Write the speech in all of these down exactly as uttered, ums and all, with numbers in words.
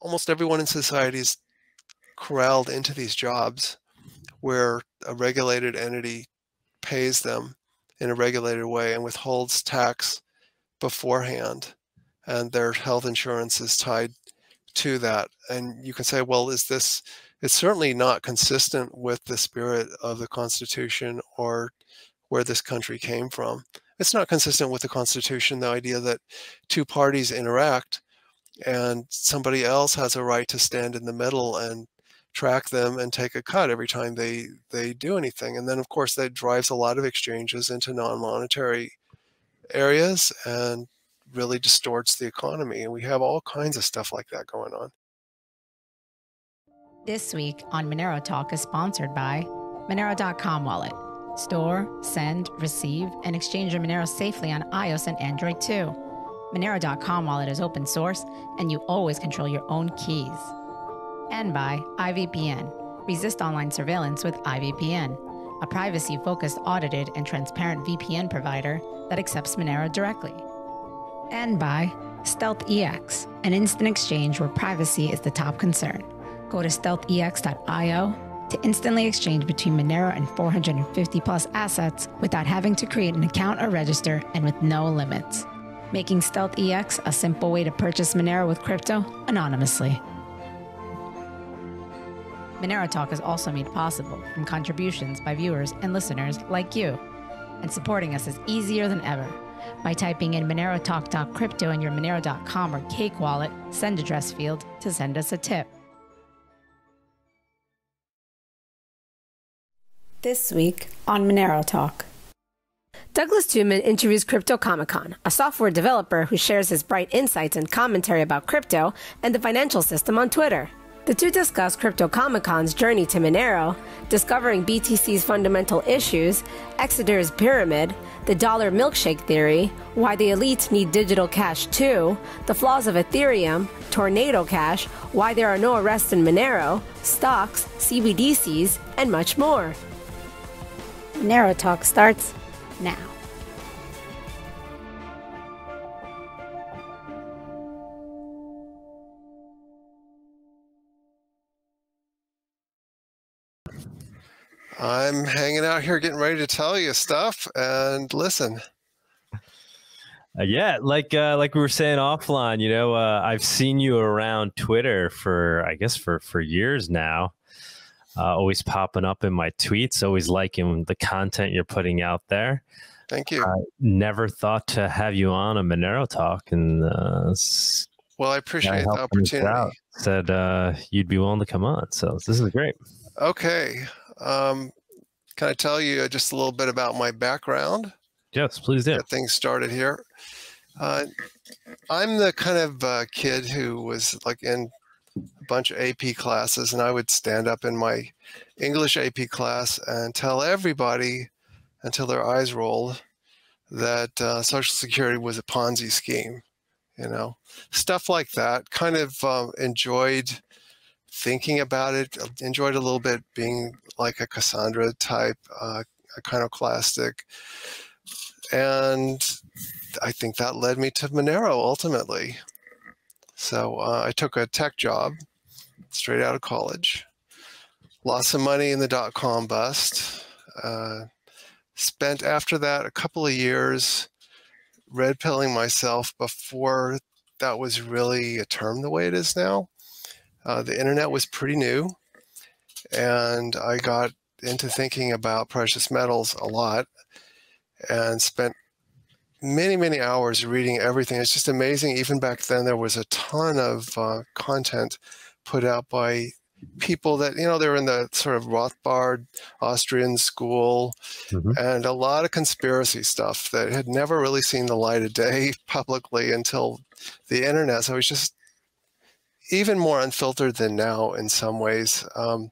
almost everyone in society is corralled into these jobs where a regulated entity pays them in a regulated way and withholds tax beforehand, and their health insurance is tied to that. And you can say, well, is this, it's certainly not consistent with the spirit of the Constitution or where this country came from. It's not consistent with the Constitution, the idea that two parties interact and somebody else has a right to stand in the middle and track them and take a cut every time they they do anything. And then of course that drives a lot of exchanges into non-monetary areas and really distorts the economy. And we have all kinds of stuff like that going on. This week on Monero Talk is sponsored by Monero dot com wallet. Store, send, receive, and exchange your Monero safely on iOS and Android too. Monero dot com wallet is open source and you always control your own keys. And by I V P N. Resist online surveillance with I V P N, a privacy-focused, audited, and transparent V P N provider that accepts Monero directly. And by StealthEX, an instant exchange where privacy is the top concern. Go to stealth E X dot I O to instantly exchange between Monero and four hundred fifty plus assets without having to create an account or register and with no limits, making StealthEX a simple way to purchase Monero with crypto anonymously. Monero Talk is also made possible from contributions by viewers and listeners like you. And supporting us is easier than ever by typing in monero talk dot crypto in your monero dot com or Cake Wallet send address field to send us a tip. This week on Monero Talk. Douglas Toonman interviews Crypto Comic Con, a software developer who shares his bright insights and commentary about crypto and the financial system on Twitter. The two discuss Crypto Comic Con's journey to Monero, discovering B T C's fundamental issues, Exeter's pyramid, the dollar milkshake theory, why the elites need digital cash too, the flaws of Ethereum, Tornado Cash, why there are no arrests in Monero, stocks, C B D Cs, and much more. Monero Talk starts now. I'm hanging out here getting ready to tell you stuff and listen. Uh, yeah, like uh, like we were saying offline, you know, uh, I've seen you around Twitter for, I guess, for, for years now. Uh, always popping up in my tweets, always liking the content you're putting out there. Thank you. I never thought to have you on a Monero Talk. And uh, well, I appreciate the opportunity. Said uh, you'd be willing to come on. So this is great. Okay. Um, can I tell you just a little bit about my background? Yes, please do. Get things started here. Uh, I'm the kind of uh, kid who was like in a bunch of A P classes, and I would stand up in my English A P class and tell everybody until their eyes rolled that uh, Social Security was a Ponzi scheme, you know, stuff like that. Kind of um, enjoyed thinking about it, enjoyed a little bit being like a Cassandra type, uh, iconoclastic. And I think that led me to Monero ultimately. So uh, I took a tech job straight out of college, lost some money in the dot-com bust, uh, spent after that a couple of years red-pilling myself before that was really a term the way it is now. Uh, the internet was pretty new, and I got into thinking about precious metals a lot and spent many, many hours reading everything. It's just amazing. Even back then, there was a ton of uh, content put out by people that, you know, they were in the sort of Rothbard, Austrian school, mm-hmm. and a lot of conspiracy stuff that had never really seen the light of day publicly until the internet. So it was just even more unfiltered than now in some ways. Um,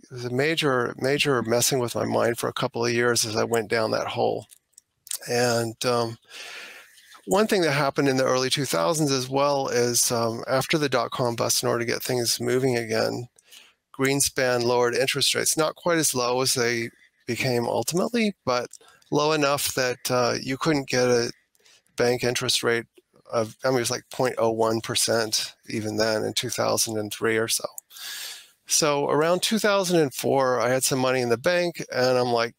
it was a major, major messing with my mind for a couple of years as I went down that hole. And um, one thing that happened in the early two thousands as well is um, after the dot-com bust, in order to get things moving again, Greenspan lowered interest rates, not quite as low as they became ultimately, but low enough that uh, you couldn't get a bank interest rate of, I mean, it was like zero point zero one percent even then in two thousand three or so. So around two thousand four, I had some money in the bank, and I'm like,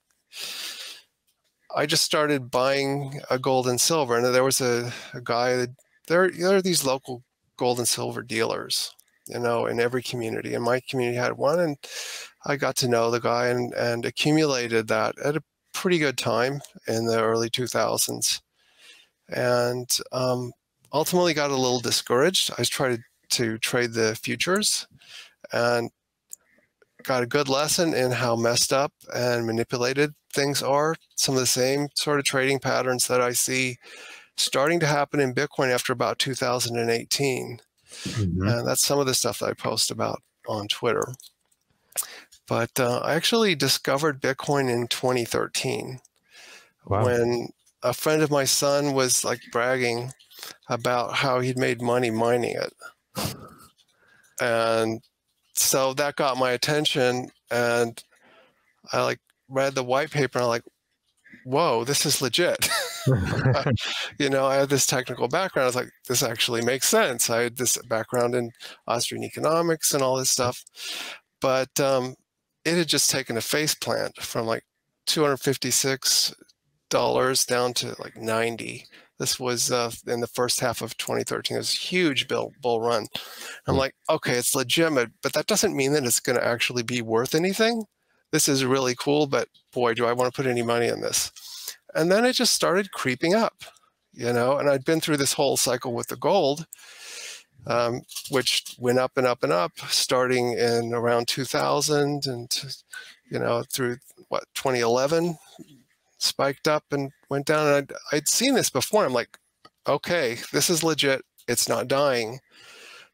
I just started buying a gold and silver. And there was a, a guy, that, there, there are these local gold and silver dealers, you know, in every community. And my community had one, and I got to know the guy and, and accumulated that at a pretty good time in the early two thousands. And um, ultimately got a little discouraged. I tried to trade the futures and got a good lesson in how messed up and manipulated things are. Some of the same sort of trading patterns that I see starting to happen in Bitcoin after about two thousand eighteen. Mm-hmm. And that's some of the stuff that I post about on Twitter. But uh, I actually discovered Bitcoin in twenty thirteen. Wow. When a friend of my son was like bragging about how he'd made money mining it. And so that got my attention, and I like read the white paper, and I'm like, whoa, this is legit. You know, I had this technical background. I was like, this actually makes sense. I had this background in Austrian economics and all this stuff. But um, it had just taken a face plant from like two hundred fifty-six dollars down to like ninety. This was uh, in the first half of twenty thirteen. It was a huge bull, bull run. I'm like, okay, it's legitimate, but that doesn't mean that it's going to actually be worth anything. This is really cool, but boy, do I want to put any money in this. And then it just started creeping up, you know, and I'd been through this whole cycle with the gold, um, which went up and up and up, starting in around two thousand and, you know, through, what, twenty eleven. Spiked up and went down, and I'd, I'd seen this before. I'm like, okay, this is legit. It's not dying.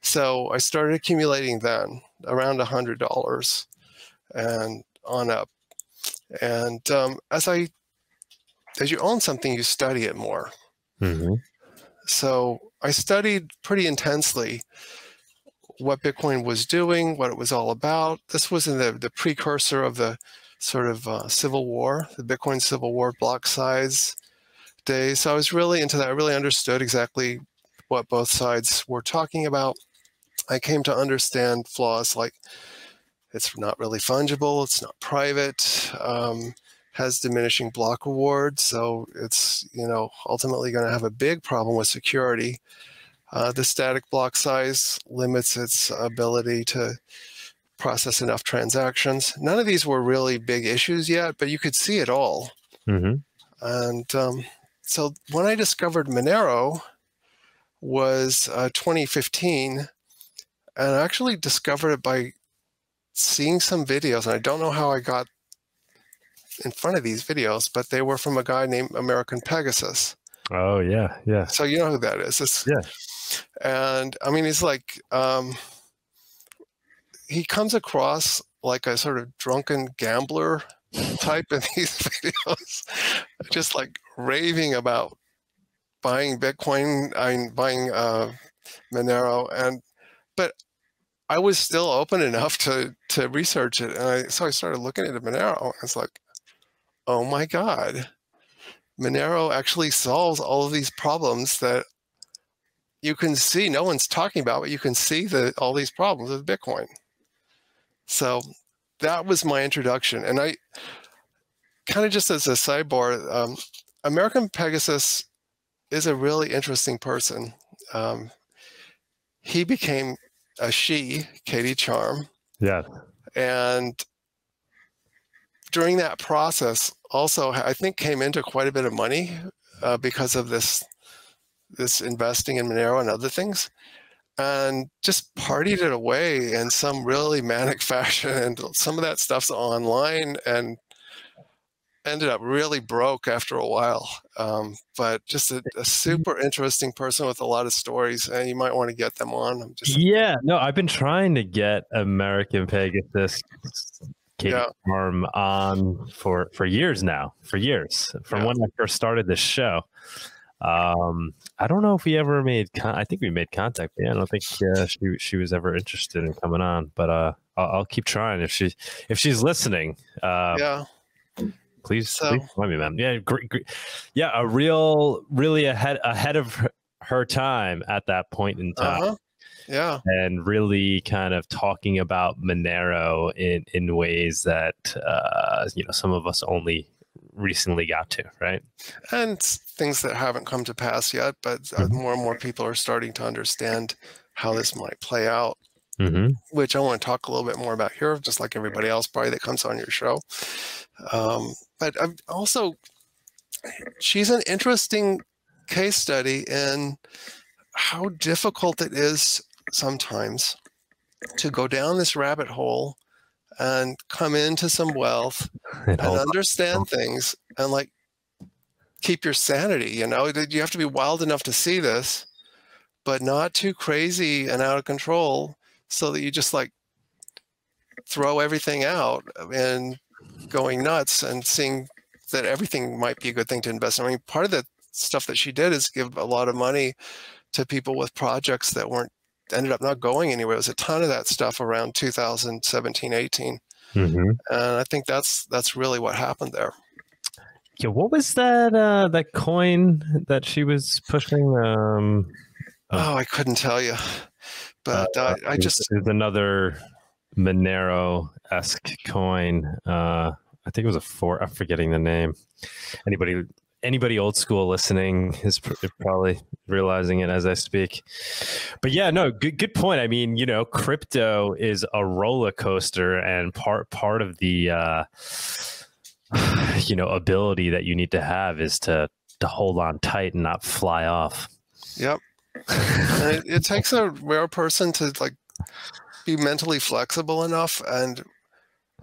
So I started accumulating then around one hundred dollars and on up. And um, as I, as you own something, you study it more. Mm-hmm. So I studied pretty intensely what Bitcoin was doing, what it was all about. This was in the, the precursor of the sort of uh, Civil War, the Bitcoin Civil War block size day. So I was really into that. I really understood exactly what both sides were talking about. I came to understand flaws like it's not really fungible, it's not private, um, has diminishing block rewards, so it's, you know, ultimately going to have a big problem with security. Uh, the static block size limits its ability to process enough transactions. None of these were really big issues yet, but you could see it all. Mm-hmm. And um, so when I discovered Monero was uh, twenty fifteen, and I actually discovered it by seeing some videos. And I don't know how I got in front of these videos, but they were from a guy named American Pegasus. Oh, yeah, yeah. So you know who that is. It's, yeah. And I mean, he's like... Um, he comes across like a sort of drunken gambler type in these videos, just like raving about buying Bitcoin, I mean, buying uh, Monero, and but I was still open enough to to research it, and I, so I started looking at Monero. And it's like, oh my God, Monero actually solves all of these problems that you can see no one's talking about, but you can see the all these problems with Bitcoin. So that was my introduction. And I kind of just as a sidebar, um, American Pegasus is a really interesting person. Um, he became a she, Katie Charm. Yeah. And during that process also, I think came into quite a bit of money uh, because of this, this investing in Monero and other things. And just partied it away in some really manic fashion. And some of that stuff's online and ended up really broke after a while. Um, but just a, a super interesting person with a lot of stories, and you might want to get them on. I'm just yeah, no, I've been trying to get American Pegasus Katie yeah. Charm on for, for years now, for years, from yeah. when I first started this show. Um, I don't know if we ever made, con I think we made contact, but yeah, I don't think uh, she, she was ever interested in coming on, but, uh, I'll, I'll keep trying if she, if she's listening, uh, yeah. please, so. please let me, man. Yeah. Great, great. Yeah. A real, really ahead, ahead of her time at that point in time. Uh-huh. Yeah. And really kind of talking about Monero in, in ways that, uh, you know, some of us only recently got to, right? And things that haven't come to pass yet, but mm-hmm. more and more people are starting to understand how this might play out, mm-hmm. which I want to talk a little bit more about here, just like everybody else probably that comes on your show. Um, but I'm also, she's an interesting case study in how difficult it is sometimes to go down this rabbit hole and come into some wealth and understand things and like keep your sanity. You know, you have to be wild enough to see this, but not too crazy and out of control so that you just like throw everything out and going nuts and seeing that everything might be a good thing to invest in. I mean, part of the stuff that she did is give a lot of money to people with projects that weren't, ended up not going anywhere. It was a ton of that stuff around two thousand seventeen, eighteen. Mm-hmm. And I think that's, that's really what happened there. Yeah. What was that, uh, that coin that she was pushing? Um, oh, I couldn't tell you, but uh, uh, I, I just, there's another Monero-esque coin. Uh, I think it was a four, I'm forgetting the name. Anybody, Anybody old school listening is probably realizing it as I speak, but yeah, no, good, good point. I mean, you know, crypto is a roller coaster, and part part of the uh, you know, ability that you need to have is to to hold on tight and not fly off. Yep, and it, it takes a rare person to like be mentally flexible enough and,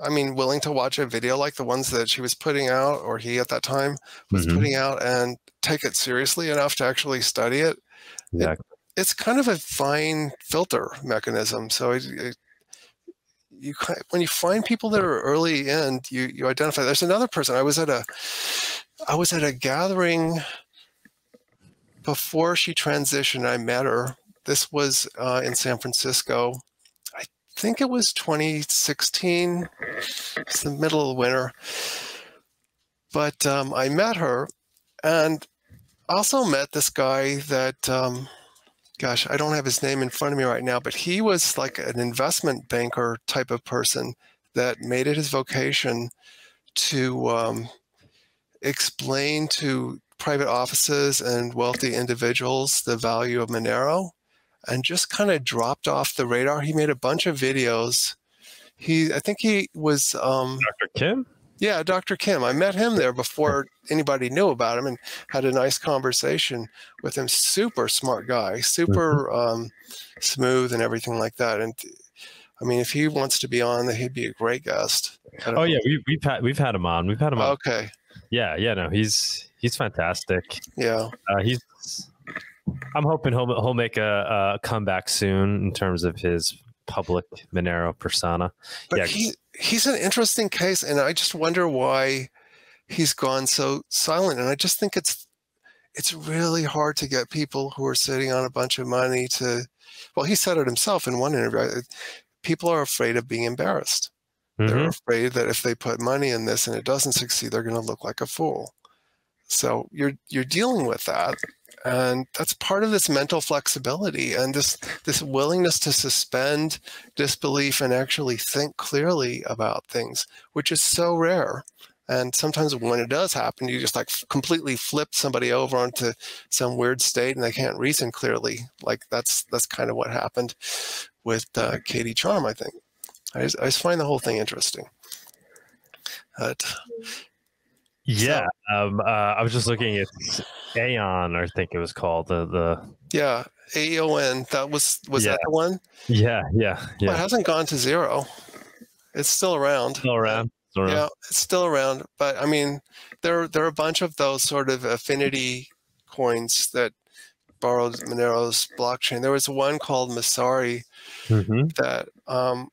I mean, willing to watch a video like the ones that she was putting out, or he at that time was mm-hmm. putting out, and take it seriously enough to actually study it. Exactly. It it's kind of a fine filter mechanism. So it, it, you when you find people that are early in, you you identify. There's another person. I was at a I was at a gathering before she transitioned. I met her. This was uh, in San Francisco. I think it was twenty sixteen, it's the middle of winter, but um, I met her, and also met this guy that, um, gosh, I don't have his name in front of me right now, but he was like an investment banker type of person that made it his vocation to um, explain to private offices and wealthy individuals the value of Monero. And just kind of dropped off the radar. He made a bunch of videos. He, I think he was um, Doctor Kim. Yeah, Doctor Kim. I met him there before anybody knew about him, and had a nice conversation with him. Super smart guy, super um, smooth, and everything like that. And I mean, if he wants to be on, he'd be a great guest. Oh know. yeah, we, we've had we've had him on. We've had him on. Okay. Yeah, yeah, no, he's he's fantastic. Yeah, uh, he's. I'm hoping he'll, he'll make a, a comeback soon in terms of his public Monero persona. But yeah. he, he's an interesting case, and I just wonder why he's gone so silent. And I just think it's it's really hard to get people who are sitting on a bunch of money to – well, he said it himself in one interview. People are afraid of being embarrassed. Mm-hmm. They're afraid that if they put money in this and it doesn't succeed, they're going to look like a fool. So you're you're dealing with that. And that's part of this mental flexibility and this, this willingness to suspend disbelief and actually think clearly about things, which is so rare. And sometimes when it does happen, you just like completely flip somebody over onto some weird state and they can't reason clearly. Like that's, that's kind of what happened with uh, Katie Charm, I think. I just, I just find the whole thing interesting. But, yeah, um, uh, I was just looking at Aeon, I think it was called the the. Yeah, A E O N. That was was yeah. that the one? Yeah, yeah, yeah. Well, it hasn't gone to zero. It's still around. Still around. Still around. Yeah, it's still around. But I mean, there there are a bunch of those sort of affinity coins that borrowed Monero's blockchain. There was one called Masari mm-hmm. that um,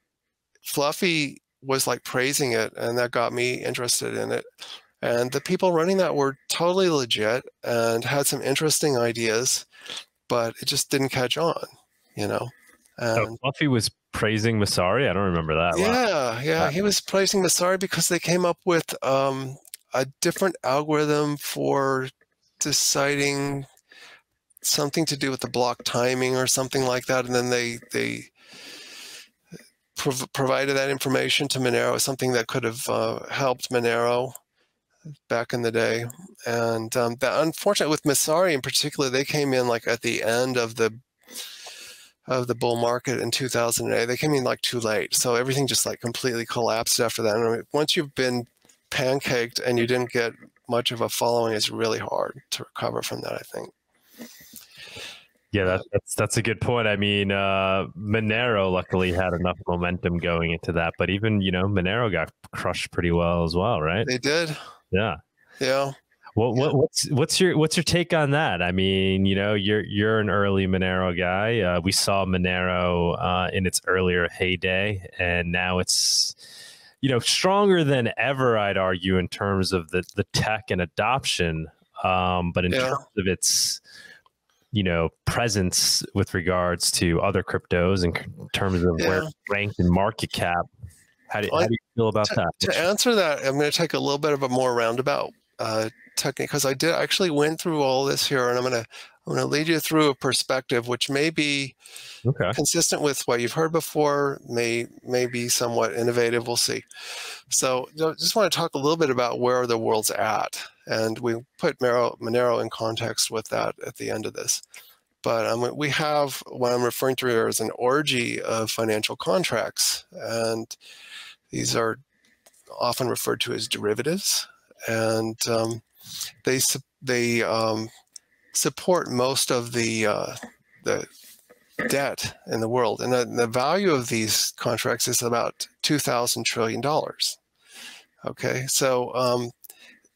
Fluffy was like praising it, and that got me interested in it. And the people running that were totally legit and had some interesting ideas, but it just didn't catch on, you know. And oh, Fluffy was praising Masari? I don't remember that. Yeah, wow. yeah. He was praising Masari because they came up with um, a different algorithm for deciding something to do with the block timing or something like that, and then they they prov provided that information to Monero, something that could have uh, helped Monero back in the day. And um, the unfortunate with Masari in particular, they came in like at the end of the of the bull market in two thousand eight. They came in like too late, so everything just like completely collapsed after that. And once you've been pancaked and you didn't get much of a following, it's really hard to recover from that, I think. Yeah, that, that's that's a good point. I mean, uh, Monero luckily had enough momentum going into that, but even, you know, Monero got crushed pretty well as well, right? They did. Yeah. Yeah. What, what, what's what's your what's your take on that? I mean, you know, you're you're an early Monero guy. Uh, we saw Monero uh, in its earlier heyday, and now it's, you know, stronger than ever, I'd argue, in terms of the the tech and adoption, um, but in yeah. terms of its, you know, presence with regards to other cryptos in terms of yeah. where it's ranked in market cap. How do, well, how do you feel about to, that? To answer that, I'm going to take a little bit of a more roundabout uh, technique, because I did actually went through all this here, and I'm going to I'm going to lead you through a perspective which may be okay. consistent with what you've heard before, may may be somewhat innovative. We'll see. So, just want to talk a little bit about where the world's at, and we put Monero, Monero in context with that at the end of this. But um, we have what I'm referring to here as an orgy of financial contracts, and these are often referred to as derivatives, and um, they they um, support most of the uh, the debt in the world, and the, the value of these contracts is about two thousand trillion dollars. Okay, so um,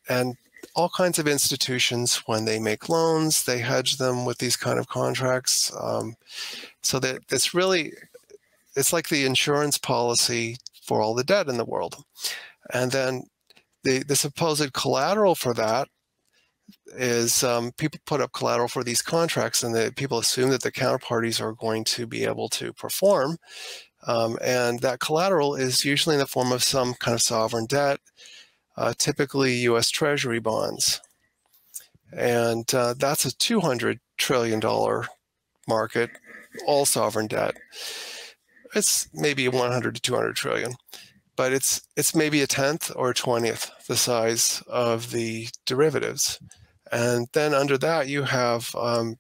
and all kinds of institutions, when they make loans, they hedge them with these kind of contracts. Um, so that it's really, it's like the insurance policy for all the debt in the world. And then the the supposed collateral for that is um, people put up collateral for these contracts, and the people assume that the counterparties are going to be able to perform. Um, and that collateral is usually in the form of some kind of sovereign debt, uh, typically U S Treasury bonds. And uh, that's a two hundred trillion dollar market, all sovereign debt. It's maybe one hundred to two hundred trillion. But it's it's maybe a tenth or a twentieth the size of the derivatives. And then under that, you have um,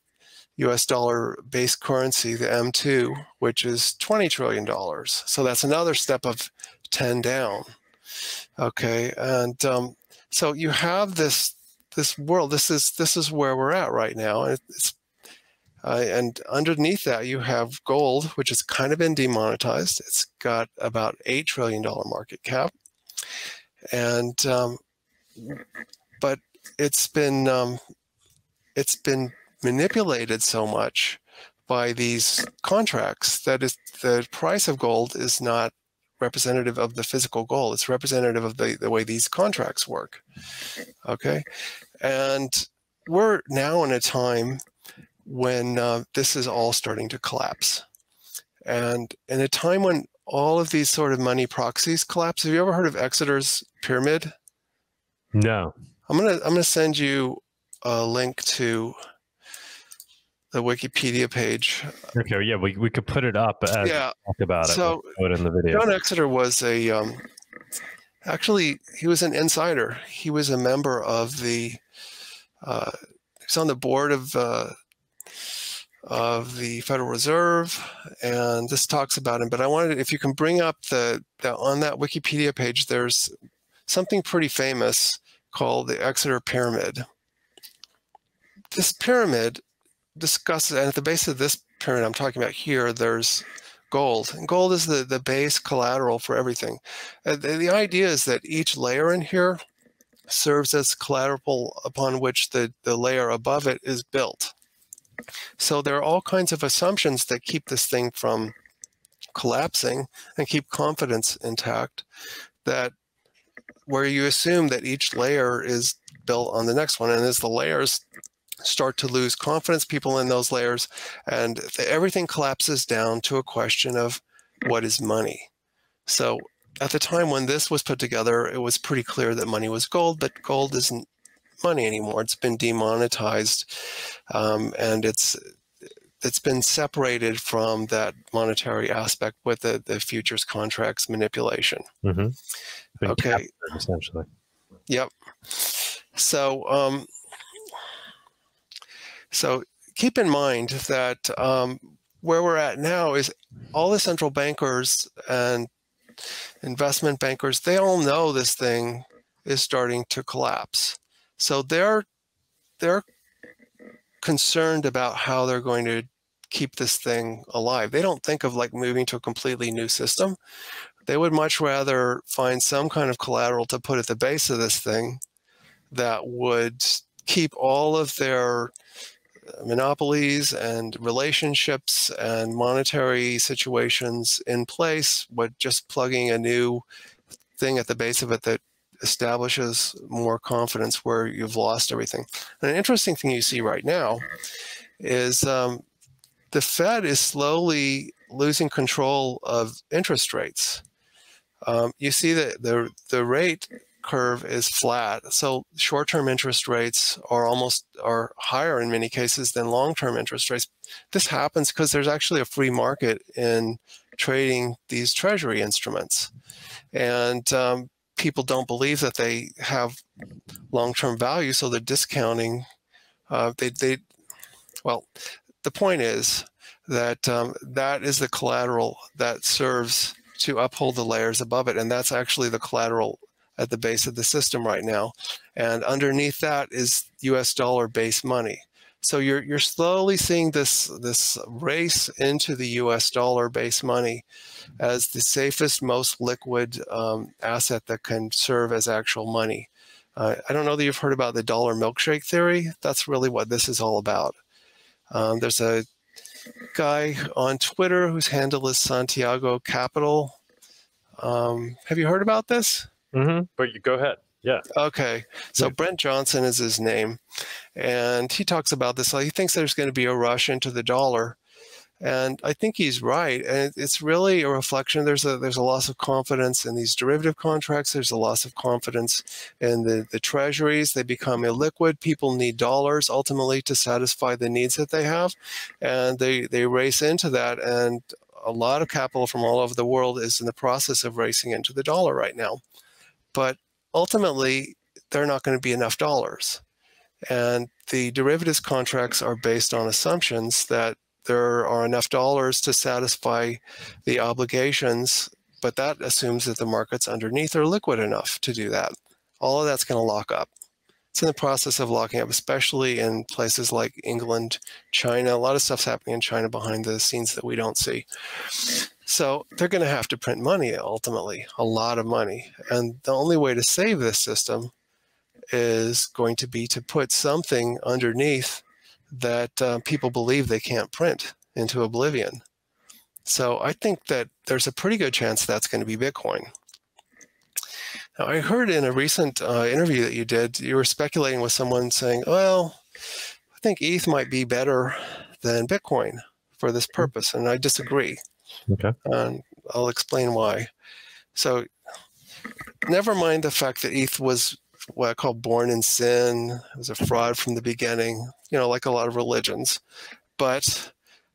U S dollar-based currency, the M two, which is twenty trillion dollars. So that's another step of ten down. Okay, and um, so you have this this world. This is this is where we're at right now. It's Uh, and underneath that, you have gold, which has kind of been demonetized. It's got about eight trillion dollar market cap. And, um, but it's been, um, it's been manipulated so much by these contracts that is, the price of gold is not representative of the physical gold. It's representative of the, the way these contracts work. Okay. And we're now in a time when uh, this is all starting to collapse. And in a time when all of these sort of money proxies collapse, have you ever heard of Exeter's pyramid? No. I'm gonna I'm gonna send you a link to the Wikipedia page. Okay, yeah, we we could put it up as yeah. we talk about it. So we'll put it in the video. John Exeter was a um, actually he was an insider. He was a member of the uh, he was on the board of uh, of the Federal Reserve, and this talks about him. But I wanted, if you can bring up the, the on that Wikipedia page, there's something pretty famous called the Exeter Pyramid. This pyramid discusses, and at the base of this pyramid I'm talking about here, there's gold. And gold is the, the base collateral for everything. And the, the idea is that each layer in here serves as collateral upon which the, the layer above it is built. So there are all kinds of assumptions that keep this thing from collapsing and keep confidence intact, that where you assume that each layer is built on the next one. And as the layers start to lose confidence, people in those layers, and everything collapses down to a question of what is money. So at the time when this was put together, it was pretty clear that money was gold, but gold isn't money anymore. It's been demonetized, um, and it's it's been separated from that monetary aspect with the, the futures contracts manipulation. Mm-hmm. Okay. Capped, essentially. Yep. So, um, so keep in mind that um, where we're at now is all the central bankers and investment bankers, they all know this thing is starting to collapse. So they're, they're concerned about how they're going to keep this thing alive. They don't think of like moving to a completely new system. They would much rather find some kind of collateral to put at the base of this thing that would keep all of their monopolies and relationships and monetary situations in place, but just plugging a new thing at the base of it that establishes more confidence where you've lost everything. And an interesting thing you see right now is um, the Fed is slowly losing control of interest rates. Um, you see that the, the rate curve is flat. So short-term interest rates are almost are higher in many cases than long-term interest rates. This happens because there's actually a free market in trading these treasury instruments. And um, people don't believe that they have long-term value, so they're discounting. Uh, they, they, well, the point is that um, that is the collateral that serves to uphold the layers above it, and that's actually the collateral at the base of the system right now. And underneath that is U S dollar-based money. So you're, you're slowly seeing this, this race into the U S dollar-based money as the safest, most liquid um, asset that can serve as actual money. Uh, I don't know that you've heard about the dollar milkshake theory. That's really what this is all about. Um, there's a guy on Twitter whose handle is Santiago Capital. Um, have you heard about this? Mm-hmm. But you go ahead. Yeah. Okay. So Brent Johnson is his name. And he talks about this. He thinks there's going to be a rush into the dollar. And I think he's right. And it's really a reflection. There's a, there's a loss of confidence in these derivative contracts. There's a loss of confidence in the, the treasuries. They become illiquid. People need dollars ultimately to satisfy the needs that they have. And they, they race into that. And a lot of capital from all over the world is in the process of racing into the dollar right now. But ultimately, there are not going to be enough dollars. And the derivatives contracts are based on assumptions that there are enough dollars to satisfy the obligations, but that assumes that the markets underneath are liquid enough to do that. All of that's going to lock up. It's in the process of locking up, especially in places like England, China. A lot of stuff's happening in China behind the scenes that we don't see. So they're going to have to print money ultimately, a lot of money. And the only way to save this system is going to be to put something underneath that uh, people believe they can't print into oblivion. So I think that there's a pretty good chance that's going to be Bitcoin. Now, I heard in a recent uh, interview that you did, you were speculating with someone saying, well, I think E T H might be better than Bitcoin for this purpose. And I disagree. Okay. And I'll explain why. So never mind the fact that E T H was what I call born in sin. It was a fraud from the beginning, you know, like a lot of religions. But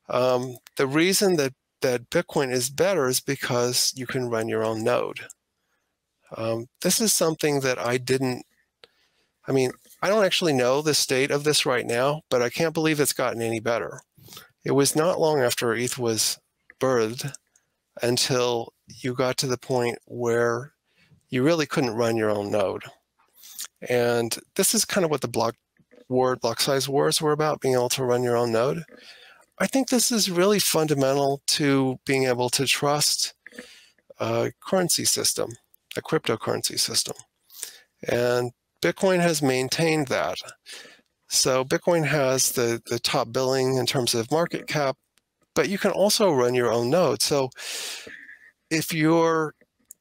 um, the reason that, that Bitcoin is better is because you can run your own node. Um, this is something that I didn't, I mean, I don't actually know the state of this right now, but I can't believe it's gotten any better. It was not long after E T H was birthed until you got to the point where you really couldn't run your own node. And this is kind of what the block war, block size wars were about, being able to run your own node. I think this is really fundamental to being able to trust a currency system, a cryptocurrency system. And Bitcoin has maintained that. So Bitcoin has the, the top billing in terms of market cap, but you can also run your own node. So if you're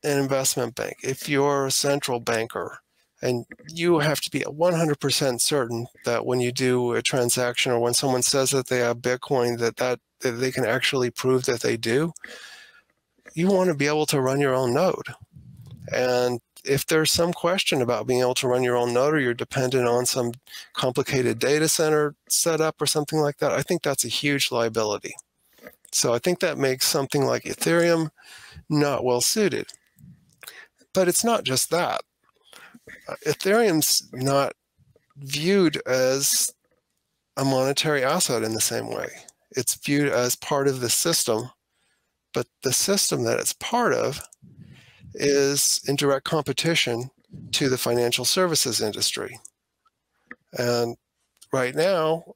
an investment bank, if you're a central banker, and you have to be one hundred percent certain that when you do a transaction or when someone says that they have Bitcoin, that, that, that they can actually prove that they do, you want to be able to run your own node. And if there's some question about being able to run your own node, or you're dependent on some complicated data center setup or something like that, I think that's a huge liability. So I think that makes something like Ethereum not well suited. But it's not just that. Uh, Ethereum's not viewed as a monetary asset in the same way. It's viewed as part of the system, but the system that it's part of is in direct competition to the financial services industry. And right now,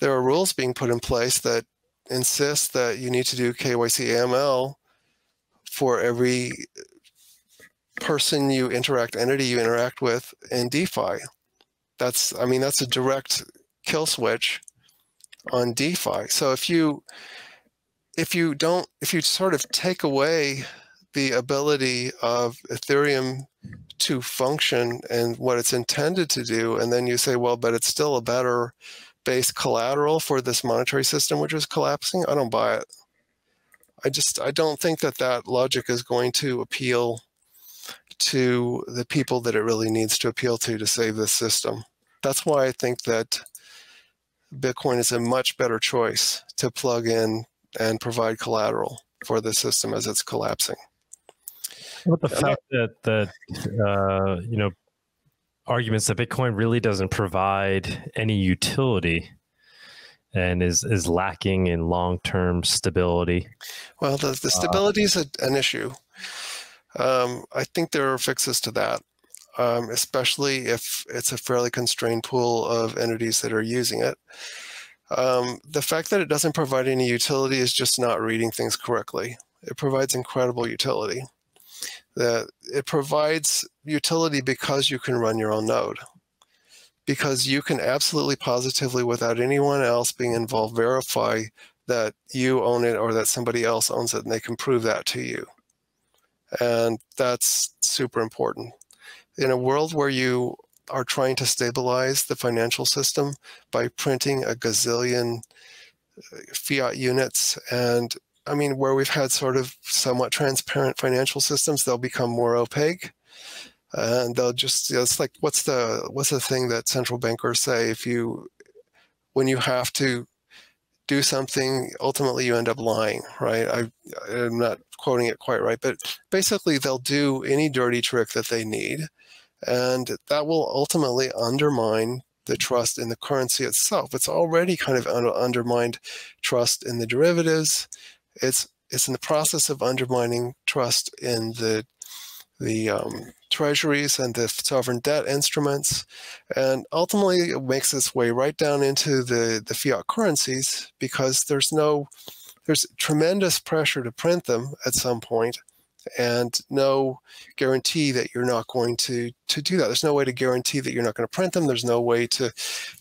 there are rules being put in place that insist that you need to do K Y C A M L for every person you interact, entity you interact with in DeFi. That's, I mean, that's a direct kill switch on DeFi. So if you, if you don't, if you sort of take away the ability of Ethereum to function and what it's intended to do, and then you say, well, but it's still a better base collateral for this monetary system which is collapsing, I don't buy it. I just, I don't think that that logic is going to appeal to the people that it really needs to appeal to to save this system. That's why I think that Bitcoin is a much better choice to plug in and provide collateral for the system as it's collapsing. But the and fact I, that, that uh, you know, arguments that Bitcoin really doesn't provide any utility and is, is lacking in long-term stability. Well, the, the stability uh, is a, an issue. Um, I think there are fixes to that, um, especially if it's a fairly constrained pool of entities that are using it. Um, the fact that it doesn't provide any utility is just not reading things correctly. It provides incredible utility. That it provides utility because you can run your own node, because you can absolutely positively, without anyone else being involved, verify that you own it or that somebody else owns it, and they can prove that to you. And that's super important. In a world where you are trying to stabilize the financial system by printing a gazillion fiat units, and I mean, where we've had sort of somewhat transparent financial systems, they'll become more opaque. And they'll just, it's like, what's the, what's the thing that central bankers say? If you, when you have to do something, ultimately you end up lying, right? I, I'm not quoting it quite right, but basically they'll do any dirty trick that they need, and that will ultimately undermine the trust in the currency itself. It's already kind of undermined trust in the derivatives. It's it's in the process of undermining trust in the the um, treasuries and the sovereign debt instruments, and ultimately it makes its way right down into the the fiat currencies, because there's no there's tremendous pressure to print them at some point, and no guarantee that you're not going to to do that. There's no way to guarantee that you're not going to print them. There's no way to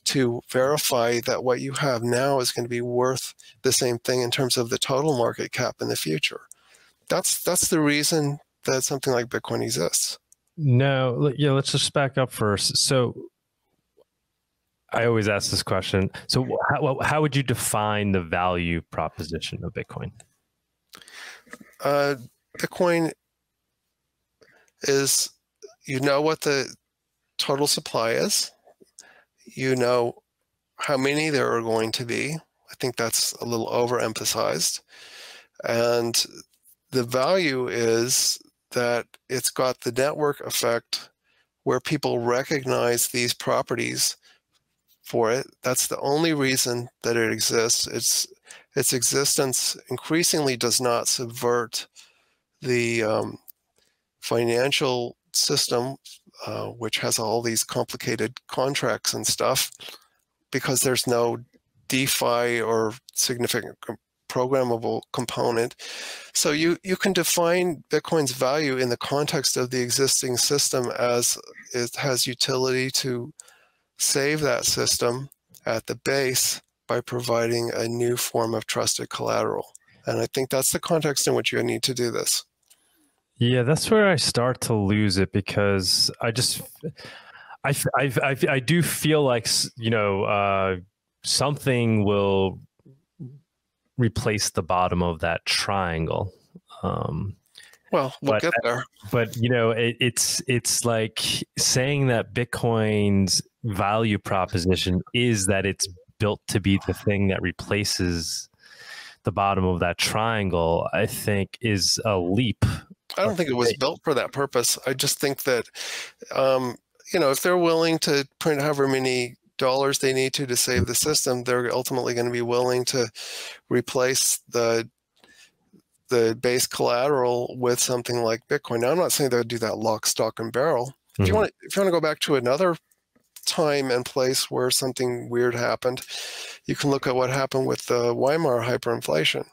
to verify that what you have now is going to be worth the same thing in terms of the total market cap in the future. That's that's the reason that something like Bitcoin exists. No, yeah, let's just back up first. So I always ask this question. So how, how would you define the value proposition of Bitcoin? Uh, Bitcoin is, you know what the total supply is. You know how many there are going to be. I think that's a little overemphasized. And the value is that it's got the network effect where people recognize these properties for it. That's the only reason that it exists. It's, its existence increasingly does not subvert the um, financial system, uh, which has all these complicated contracts and stuff, because there's no DeFi or significant programmable component. So you, you can define Bitcoin's value in the context of the existing system as it has utility to save that system at the base by providing a new form of trusted collateral. And I think that's the context in which you need to do this. Yeah, that's where I start to lose it, because I just, I, I, I, I do feel like, you know, uh, something will replace the bottom of that triangle. Um, Well, we'll but, get there. But, you know, it, it's it's like saying that Bitcoin's value proposition is that it's built to be the thing that replaces the bottom of that triangle, I think is a leap. I don't think it was built for that purpose. I just think that, um, you know, if they're willing to print however many dollars they need to to save the system, they're ultimately going to be willing to replace the the base collateral with something like Bitcoin. Now, I'm not saying they'll do that lock, stock, and barrel. Mm-hmm. If you want to, if you want to go back to another time and place where something weird happened, you can look at what happened with the Weimar hyperinflation.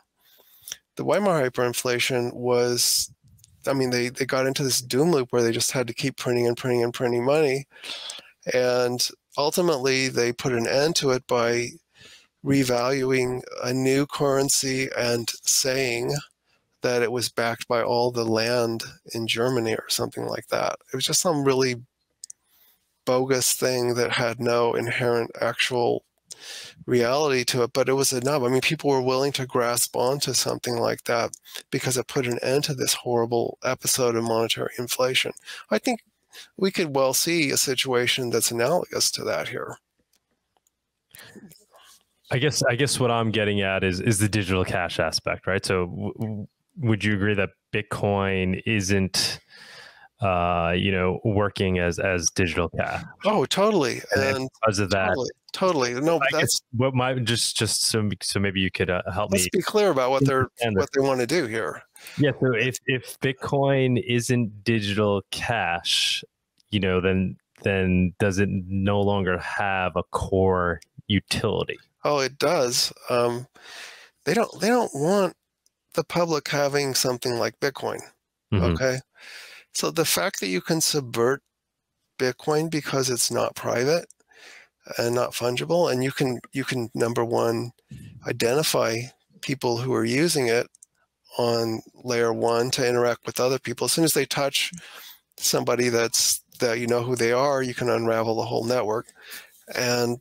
The Weimar hyperinflation was, I mean, they, they got into this doom loop where they just had to keep printing and printing and printing money. And ultimately, they put an end to it by revaluing a new currency and saying that it was backed by all the land in Germany or something like that. It was just some really bogus thing that had no inherent actual reality to it, but it was enough. I mean, people were willing to grasp onto something like that because it put an end to this horrible episode of monetary inflation. I think we could well see a situation that's analogous to that here. I guess, I guess what I'm getting at is, is the digital cash aspect, right? So w would you agree that Bitcoin isn't, uh, you know, working as, as digital cash? Oh, totally. And, and because of that, totally. totally. No, but that's what my, just, just so, so maybe you could uh, help let's me be clear about what they're, what they want to do here. Yeah. So if, if Bitcoin isn't digital cash, you know, then, then does it no longer have a core utility? Oh, it does. Um, they don't, they don't want the public having something like Bitcoin. Mm-hmm. Okay. So the fact that you can subvert Bitcoin because it's not private and not fungible, and you can, you can, number one, identify people who are using it on layer one to interact with other people. As soon as they touch somebody that's, that you know who they are, you can unravel the whole network. And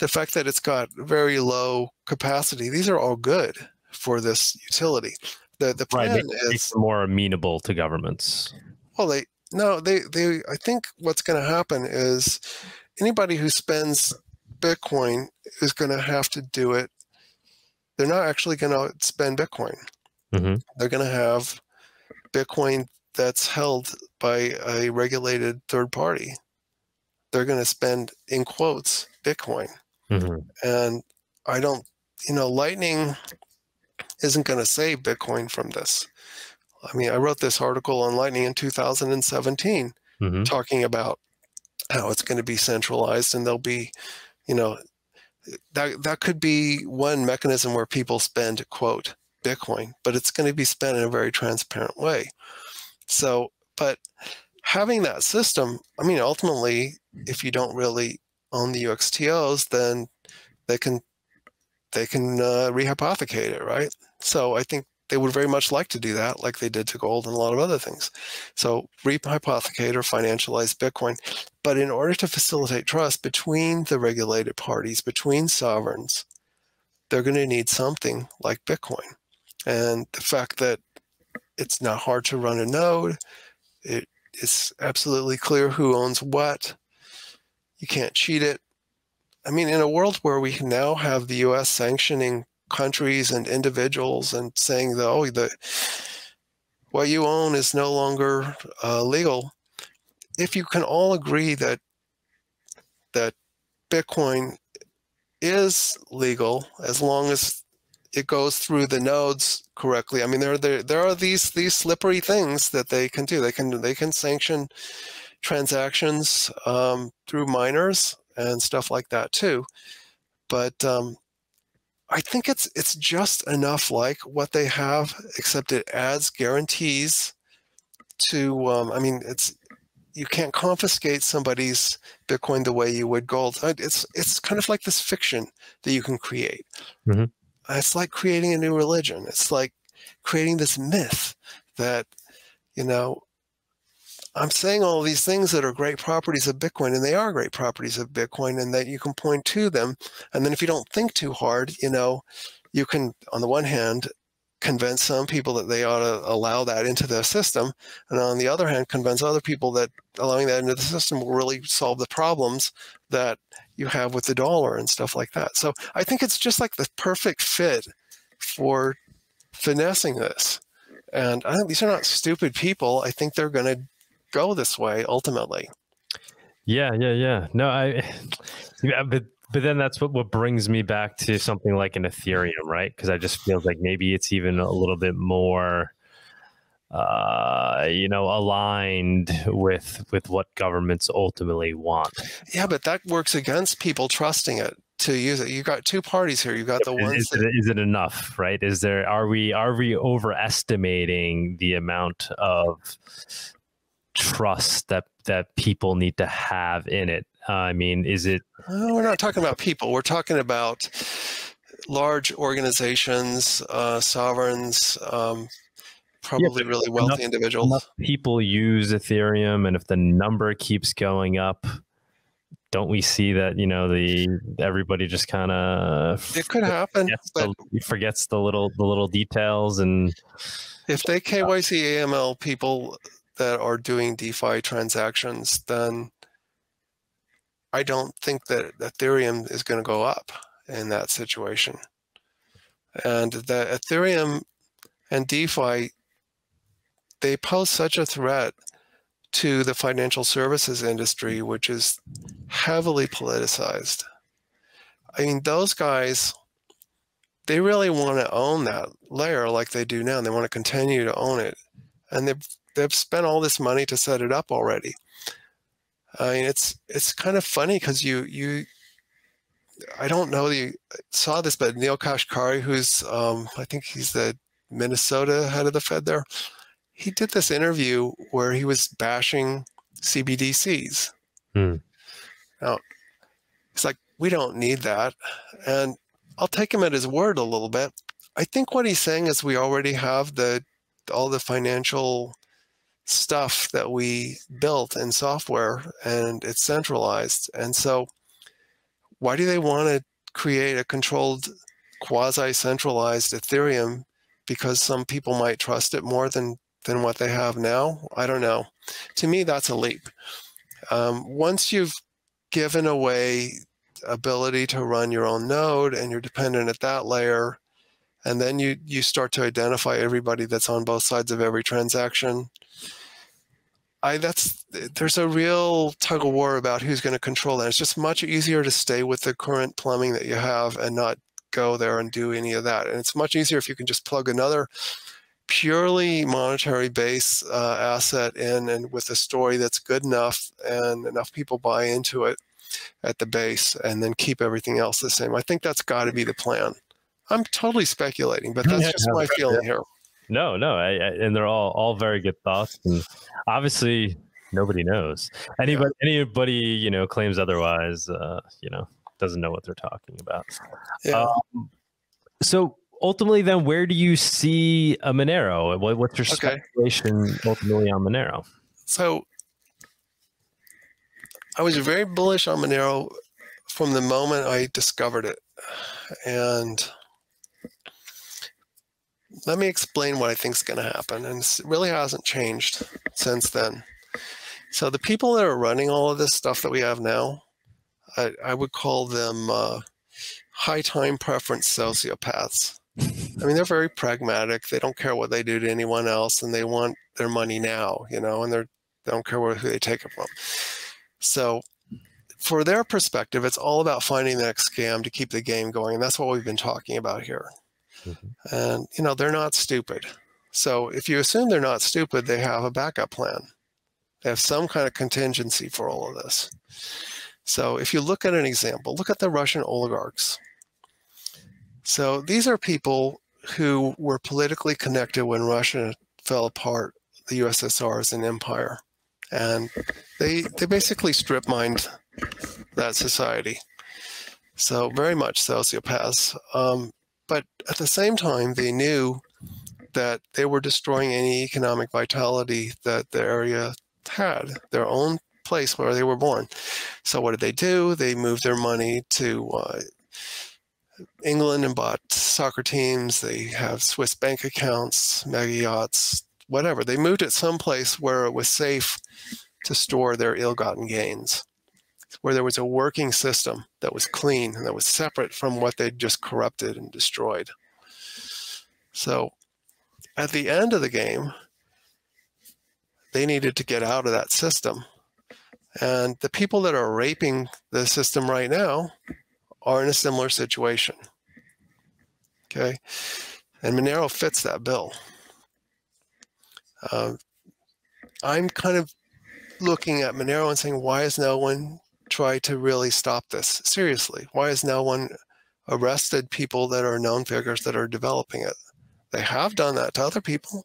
the fact that it's got very low capacity, these are all good for this utility. The, the plan right, they, is more amenable to governments. Well, they, no, they, they, I think what's going to happen is anybody who spends Bitcoin is going to have to do it. They're not actually going to spend Bitcoin. Mm-hmm. They're going to have Bitcoin that's held by a regulated third party. They're going to spend, in quotes, Bitcoin. Mm-hmm. And I don't, you know, Lightning isn't going to save Bitcoin from this. I mean, I wrote this article on Lightning in two thousand seventeen, mm-hmm, talking about how it's going to be centralized, and there'll be, you know, that, that could be one mechanism where people spend, quote, Bitcoin, but it's going to be spent in a very transparent way. So, but having that system, I mean, ultimately, if you don't really own the U X T Os, then they can, they can uh, rehypothecate it, right? So I think they would very much like to do that, like they did to gold and a lot of other things. So rehypothecate or financialize Bitcoin. But in order to facilitate trust between the regulated parties, between sovereigns, they're going to need something like Bitcoin. And the fact that it's not hard to run a node, it is absolutely clear who owns what. You can't cheat it. I mean, in a world where we can now have the U S sanctioning countries and individuals and saying that, oh, the, what you own is no longer uh, legal, if you can all agree that that Bitcoin is legal as long as it goes through the nodes correctly. I mean, there there there are these these slippery things that they can do. They can they can sanction transactions um, through miners and stuff like that too. But um, I think it's it's just enough like what they have, except it adds guarantees to, um, I mean, it's, you can't confiscate somebody's Bitcoin the way you would gold. It's, it's kind of like this fiction that you can create. Mm-hmm. It's like creating a new religion. It's like creating this myth that, you know, I'm saying all these things that are great properties of Bitcoin, and they are great properties of Bitcoin, and that you can point to them. And then if you don't think too hard, you know, you can, on the one hand, convince some people that they ought to allow that into their system, and on the other hand, convince other people that allowing that into the system will really solve the problems that you have with the dollar and stuff like that. So I think it's just like the perfect fit for finessing this. And I think these are not stupid people. I think they're going to go this way ultimately. Yeah, yeah, yeah. No, I, yeah, but but then that's what, what brings me back to something like an Ethereum, right? Because I just feel like maybe it's even a little bit more, uh, you know, aligned with with what governments ultimately want. Yeah, but that works against people trusting it to use it. You've got two parties here. You've got the ones. Is, that... is it enough, right? Is there? Are we are we overestimating the amount of trust that that people need to have in it? Uh, I mean, is it? Oh, we're not talking about people. We're talking about large organizations, uh, sovereigns, um, probably yeah, really wealthy enough, individuals. Enough people use Ethereum, and if the number keeps going up, don't we see that, you know, the everybody just kind of it could happen forgets, but the, forgets the little the little details. And if they K Y C A M L people that are doing DeFi transactions, then I don't think that Ethereum is going to go up in that situation. And the Ethereum and DeFi, they pose such a threat to the financial services industry, which is heavily politicized. I mean, those guys, they really want to own that layer like they do now. They want to continue to own it. And they've, they've spent all this money to set it up already. I mean, it's, it's kind of funny because you, you, I don't know that you saw this, but Neil Kashkari, who's, um, I think he's the Minnesota head of the Fed there, he did this interview where he was bashing C B D Cs. Hmm. Now, he's like, we don't need that. And I'll take him at his word a little bit. I think what he's saying is we already have the all the financial stuff that we built in software, and it's centralized. And so why do they want to create a controlled, quasi-centralized Ethereum because some people might trust it more than than what they have now? I don't know. To me, that's a leap. Um, once you've given away ability to run your own node and you're dependent at that layer, and then you, you start to identify everybody that's on both sides of every transaction, I, that's, there's a real tug of war about who's going to control that. It's just much easier to stay with the current plumbing that you have and not go there and do any of that. And it's much easier if you can just plug another purely monetary base uh, asset in, and with a story that's good enough and enough people buy into it at the base, and then keep everything else the same. I think that's got to be the plan. I'm totally speculating, but that's yeah, just no, my feeling yeah. here. No, no. I, I, and they're all, all very good thoughts. And obviously nobody knows. Anybody, yeah. anybody, you know, claims otherwise, uh, you know, doesn't know what they're talking about. Yeah. Um, so, ultimately, then, where do you see a Monero? What, what's your speculation okay. ultimately on Monero? So I was very bullish on Monero from the moment I discovered it. And let me explain what I think is going to happen. And it really hasn't changed since then. So the people that are running all of this stuff that we have now, I, I would call them uh, high time preference sociopaths. I mean, they're very pragmatic. They don't care what they do to anyone else, and they want their money now, you know, and they're, they don't care where, who they take it from. So for their perspective, it's all about finding the next scam to keep the game going. And that's what we've been talking about here. Mm-hmm. And, you know, they're not stupid. So if you assume they're not stupid, they have a backup plan. They have some kind of contingency for all of this. So if you look at an example, look at the Russian oligarchs. So these are people who were politically connected when Russia fell apart, the U S S R as an empire. And they, they basically strip mined that society. So very much sociopaths. Um, but at the same time, they knew that they were destroying any economic vitality that the area had, their own place where they were born. So what did they do? They moved their money to... Uh, England and bought soccer teams. They have Swiss bank accounts, mega yachts, whatever. They moved it someplace where it was safe to store their ill-gotten gains, where there was a working system that was clean and that was separate from what they'd just corrupted and destroyed. So at the end of the game, they needed to get out of that system. And the people that are raping the system right now are in a similar situation. Okay? And Monero fits that bill. Uh, I'm kind of looking at Monero and saying, why has no one tried to really stop this? Seriously, why has no one arrested people that are known figures that are developing it? They have done that to other people.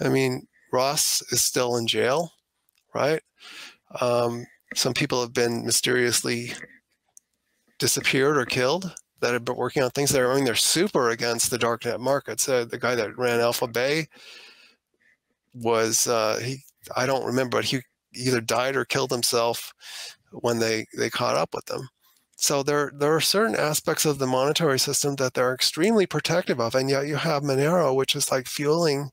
I mean, Ross is still in jail, right? Um, some people have been mysteriously disappeared or killed that have been working on things that are earning their super against the darknet market. So the guy that ran Alpha Bay was, uh, he, I don't remember, but he either died or killed himself when they, they caught up with them. So there, there are certain aspects of the monetary system that they're extremely protective of, and yet you have Monero, which is like fueling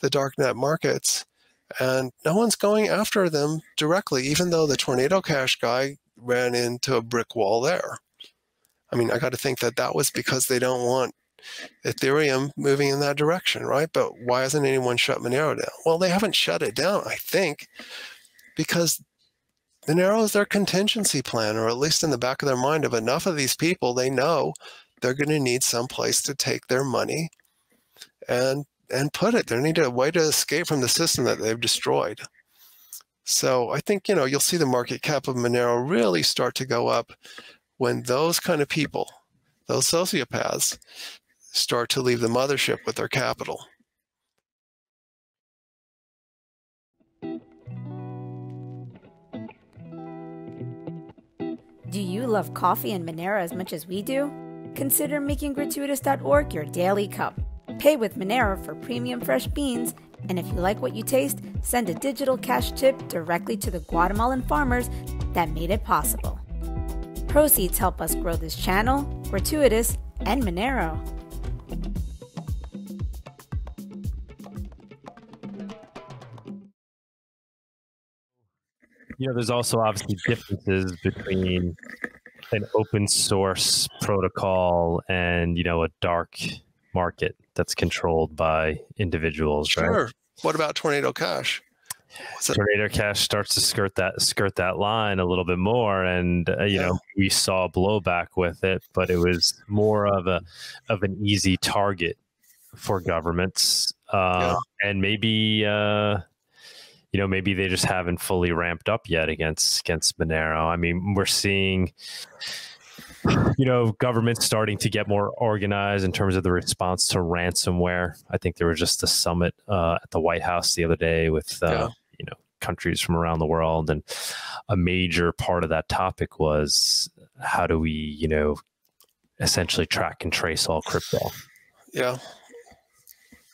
the darknet markets, and no one's going after them directly, even though the Tornado Cash guy ran into a brick wall there. I mean, I got to think that that was because they don't want Ethereum moving in that direction, right? But why hasn't anyone shut Monero down? Well, they haven't shut it down, I think, because Monero is their contingency plan, or at least in the back of their mind of enough of these people, they know they're going to need some place to take their money and and put it. They need a way to escape from the system that they've destroyed. So I think, you know, you'll see the market cap of Monero really start to go up when those kind of people, those sociopaths, start to leave the mothership with their capital. Do you love coffee and Monero as much as we do? Consider making gratuitous dot org your daily cup. Pay with Monero for premium fresh beans, and if you like what you taste, send a digital cash tip directly to the Guatemalan farmers that made it possible. Proceeds help us grow this channel, Gratuitous, and Monero. You know, there's also obviously differences between an open source protocol and, you know, a dark market that's controlled by individuals, right? Sure. What about Tornado Cash? Tornado Cash starts to skirt that skirt that line a little bit more, and uh, you yeah. know, we saw blowback with it, but it was more of a of an easy target for governments, uh, yeah. and maybe. Uh, You know, maybe they just haven't fully ramped up yet against against Monero. I mean, we're seeing, you know, governments starting to get more organized in terms of the response to ransomware. I think there was just a summit uh, at the White House the other day with, uh, yeah. you know, countries from around the world. And a major part of that topic was, how do we, you know, essentially track and trace all crypto? Yeah.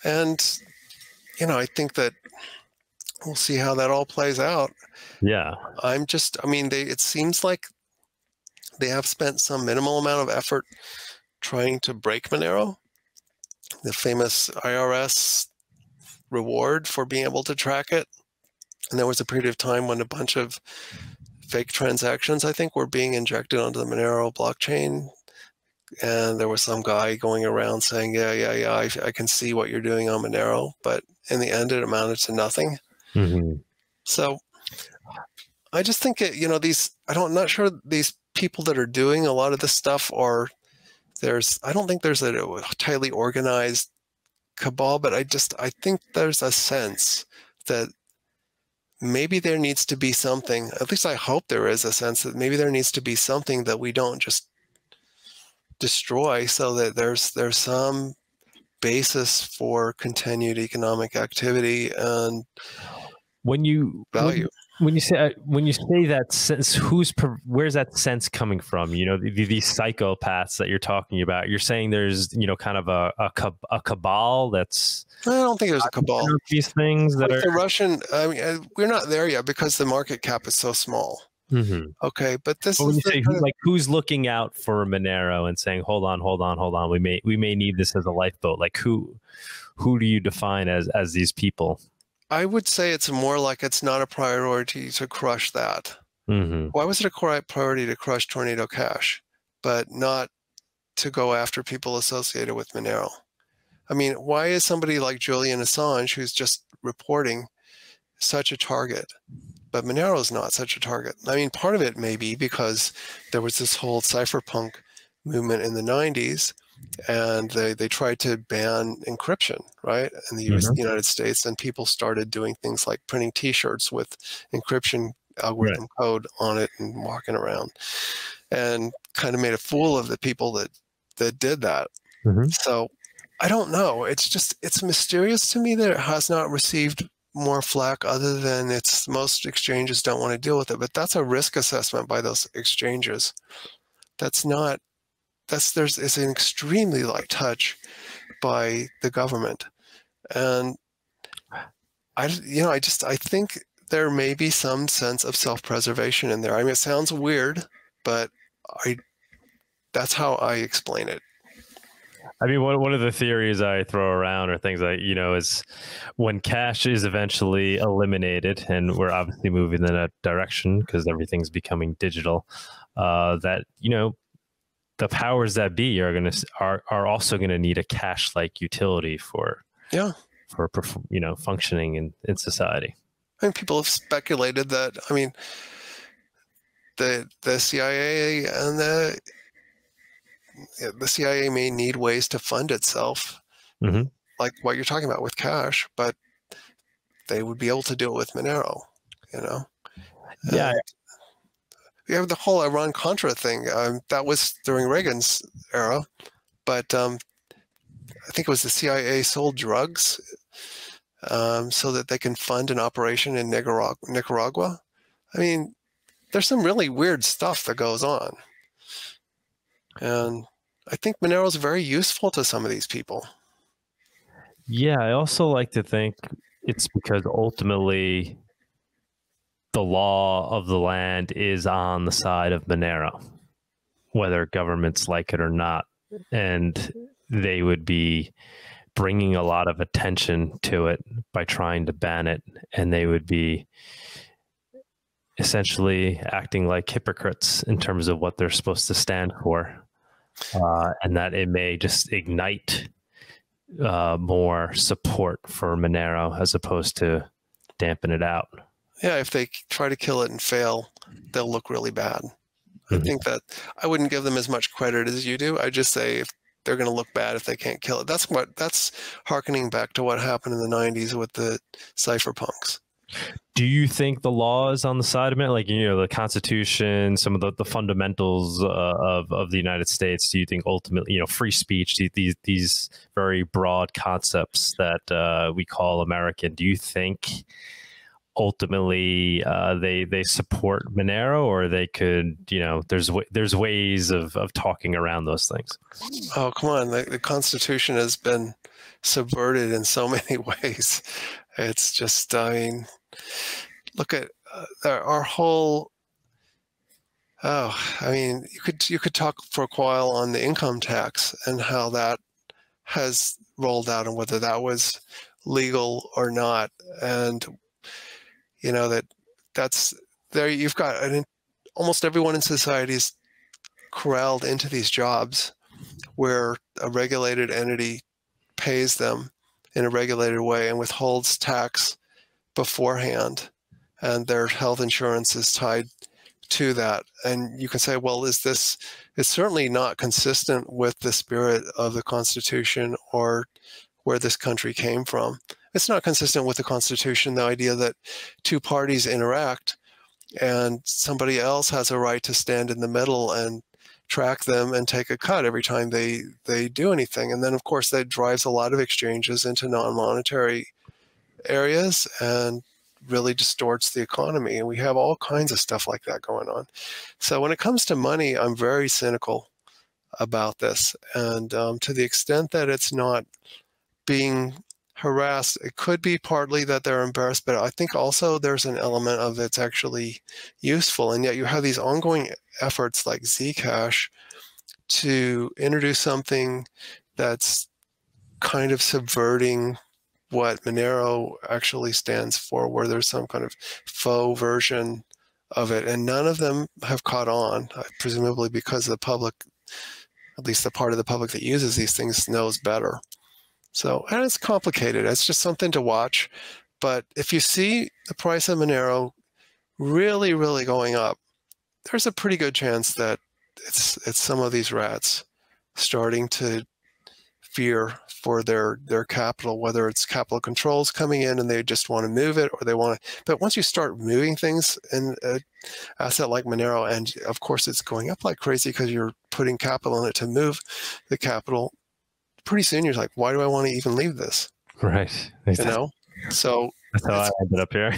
And, you know, I think that we'll see how that all plays out. Yeah. I'm just, I mean, they, it seems like they have spent some minimal amount of effort trying to break Monero. The famous I R S reward for being able to track it. And there was a period of time when a bunch of fake transactions, I think, were being injected onto the Monero blockchain. And there was some guy going around saying, yeah, yeah, yeah, I, I can see what you're doing on Monero. But in the end, it amounted to nothing. Mm-hmm. So I just think it, you know, these, I don't, I'm not sure these people that are doing a lot of this stuff are, there's, I don't think there's a tightly organized cabal, but I just, I think there's a sense that maybe there needs to be something, at least I hope there is a sense that maybe there needs to be something that we don't just destroy, so that there's, there's some basis for continued economic activity and when you value. When, when you say when you say that sense, who's where's that sense coming from? You know, these the psychopaths that you're talking about. You're saying there's, you know, kind of a a, a cabal that's. I don't think there's a cabal. These things that are the Russian. I mean, we're not there yet because the market cap is so small. Mm-hmm. Okay, but this well, is the, say, who, like who's looking out for Monero and saying, "Hold on, hold on, hold on. We may we may need this as a lifeboat." Like who who do you define as as these people? I would say it's more like it's not a priority to crush that. Mm-hmm. Why was it a priority to crush Tornado Cash, but not to go after people associated with Monero? I mean, why is somebody like Julian Assange, who's just reporting, such a target? But Monero is not such a target. I mean, part of it may be because there was this whole cypherpunk movement in the nineties, and they, they tried to ban encryption, right, in the U S, mm-hmm. United States, and people started doing things like printing T-shirts with encryption algorithm right. code on it and walking around, and kind of made a fool of the people that, that did that. Mm-hmm. So I don't know. It's just, it's mysterious to me that it has not received more flack, other than it's most exchanges don't want to deal with it. But that's a risk assessment by those exchanges. That's not, that's, there's, it's an extremely light touch by the government. And I, you know, I just, I think there may be some sense of self-preservation in there. I mean, it sounds weird, but I, that's how I explain it. I mean, one one of the theories I throw around, or things I, you know, is when cash is eventually eliminated, and we're obviously moving in that direction because everything's becoming digital, uh, that, you know, the powers that be are going to are are also going to need a cash-like utility for yeah for you know functioning in in society. I mean, people have speculated that. I mean, the the C I A and the The C I A may need ways to fund itself, mm-hmm. like what you're talking about with cash, but they would be able to do it with Monero, you know? Yeah. And we have the whole Iran-Contra thing. Um, that was during Reagan's era, but um, I think it was the C I A sold drugs um, so that they can fund an operation in Nicaragua. Nicaragua. I mean, there's some really weird stuff that goes on. And I think Monero is very useful to some of these people. Yeah, I also like to think it's because ultimately the law of the land is on the side of Monero, whether governments like it or not. And they would be bringing a lot of attention to it by trying to ban it. And they would be essentially acting like hypocrites in terms of what they're supposed to stand for. Uh, and that it may just ignite uh, more support for Monero as opposed to dampen it out. Yeah, if they try to kill it and fail, they'll look really bad. Mm-hmm. I think that I wouldn't give them as much credit as you do. I just say if they're going to look bad if they can't kill it. That's what that's hearkening back to what happened in the nineties with the cypherpunks. Do you think the law is on the side of it? Like, you know, the Constitution, some of the, the fundamentals uh, of, of the United States, do you think ultimately, you know, free speech, these, these very broad concepts that uh, we call American, do you think ultimately uh, they, they support Monero, or they could, you know, there's, there's ways of, of talking around those things? Oh, come on. The, the Constitution has been subverted in so many ways. It's just, I mean, look at uh, our whole, oh, I mean, you could, you could talk for a while on the income tax and how that has rolled out and whether that was legal or not. And, you know, that that's there, you've got an, almost everyone in society is corralled into these jobs where a regulated entity pays them in a regulated way and withholds tax beforehand, and their health insurance is tied to that. And you can say, well, is this, it's certainly not consistent with the spirit of the Constitution or where this country came from. It's not consistent with the Constitution, the idea that two parties interact and somebody else has a right to stand in the middle and track them and take a cut every time they, they do anything. And then, of course, that drives a lot of exchanges into non-monetary areas and really distorts the economy. And we have all kinds of stuff like that going on. So when it comes to money, I'm very cynical about this. And um, to the extent that it's not being harassed. It could be partly that they're embarrassed, but I think also there's an element of it's actually useful. And yet you have these ongoing efforts like Zcash to introduce something that's kind of subverting what Monero actually stands for, where there's some kind of faux version of it. And none of them have caught on, presumably because the public, at least the part of the public that uses these things, knows better. So, and it's complicated. It's just something to watch. But if you see the price of Monero really, really going up, there's a pretty good chance that it's, it's some of these rats starting to fear for their, their capital, whether it's capital controls coming in and they just want to move it, or they want to. But once you start moving things in an asset like Monero, and of course it's going up like crazy because you're putting capital in it to move the capital, pretty soon you're like, why do I want to even leave this? Right. Exactly. You know? So that's how I ended up here.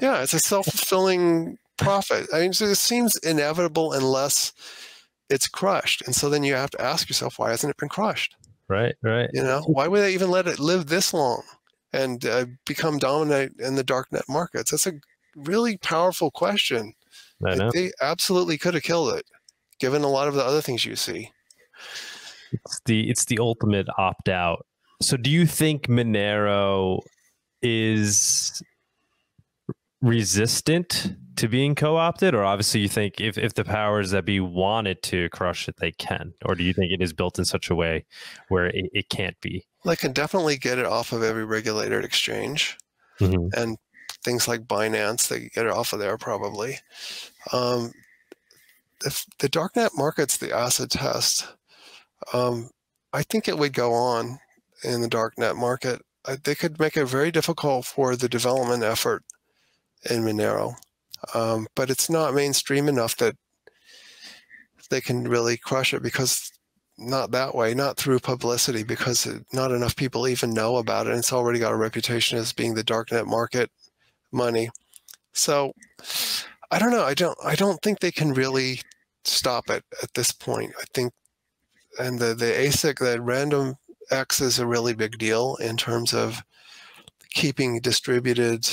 Yeah, it's a self-fulfilling profit. I mean, so it seems inevitable unless it's crushed. And so then you have to ask yourself, why hasn't it been crushed? Right, right. You know, why would they even let it live this long and uh, become dominant in the darknet markets? That's a really powerful question. I know. They absolutely could have killed it, given a lot of the other things you see. It's the it's the ultimate opt out. So, do you think Monero is resistant to being co-opted, or obviously you think if, if the powers that be wanted to crush it, they can? Or do you think it is built in such a way where it, it can't be? They can definitely get it off of every regulated exchange, mm-hmm. and things like Binance, they get it off of there probably. Um, if the darknet market's the acid test, um, I think it would go on in the darknet market. I, they could make it very difficult for the development effort in Monero, um, but it's not mainstream enough that they can really crush it, because not that way, not through publicity, because not enough people even know about it. And it's already got a reputation as being the darknet market money. So I don't know. I don't. I don't think they can really stop it at this point. I think, and the the A S I C, that random X, is a really big deal in terms of keeping distributed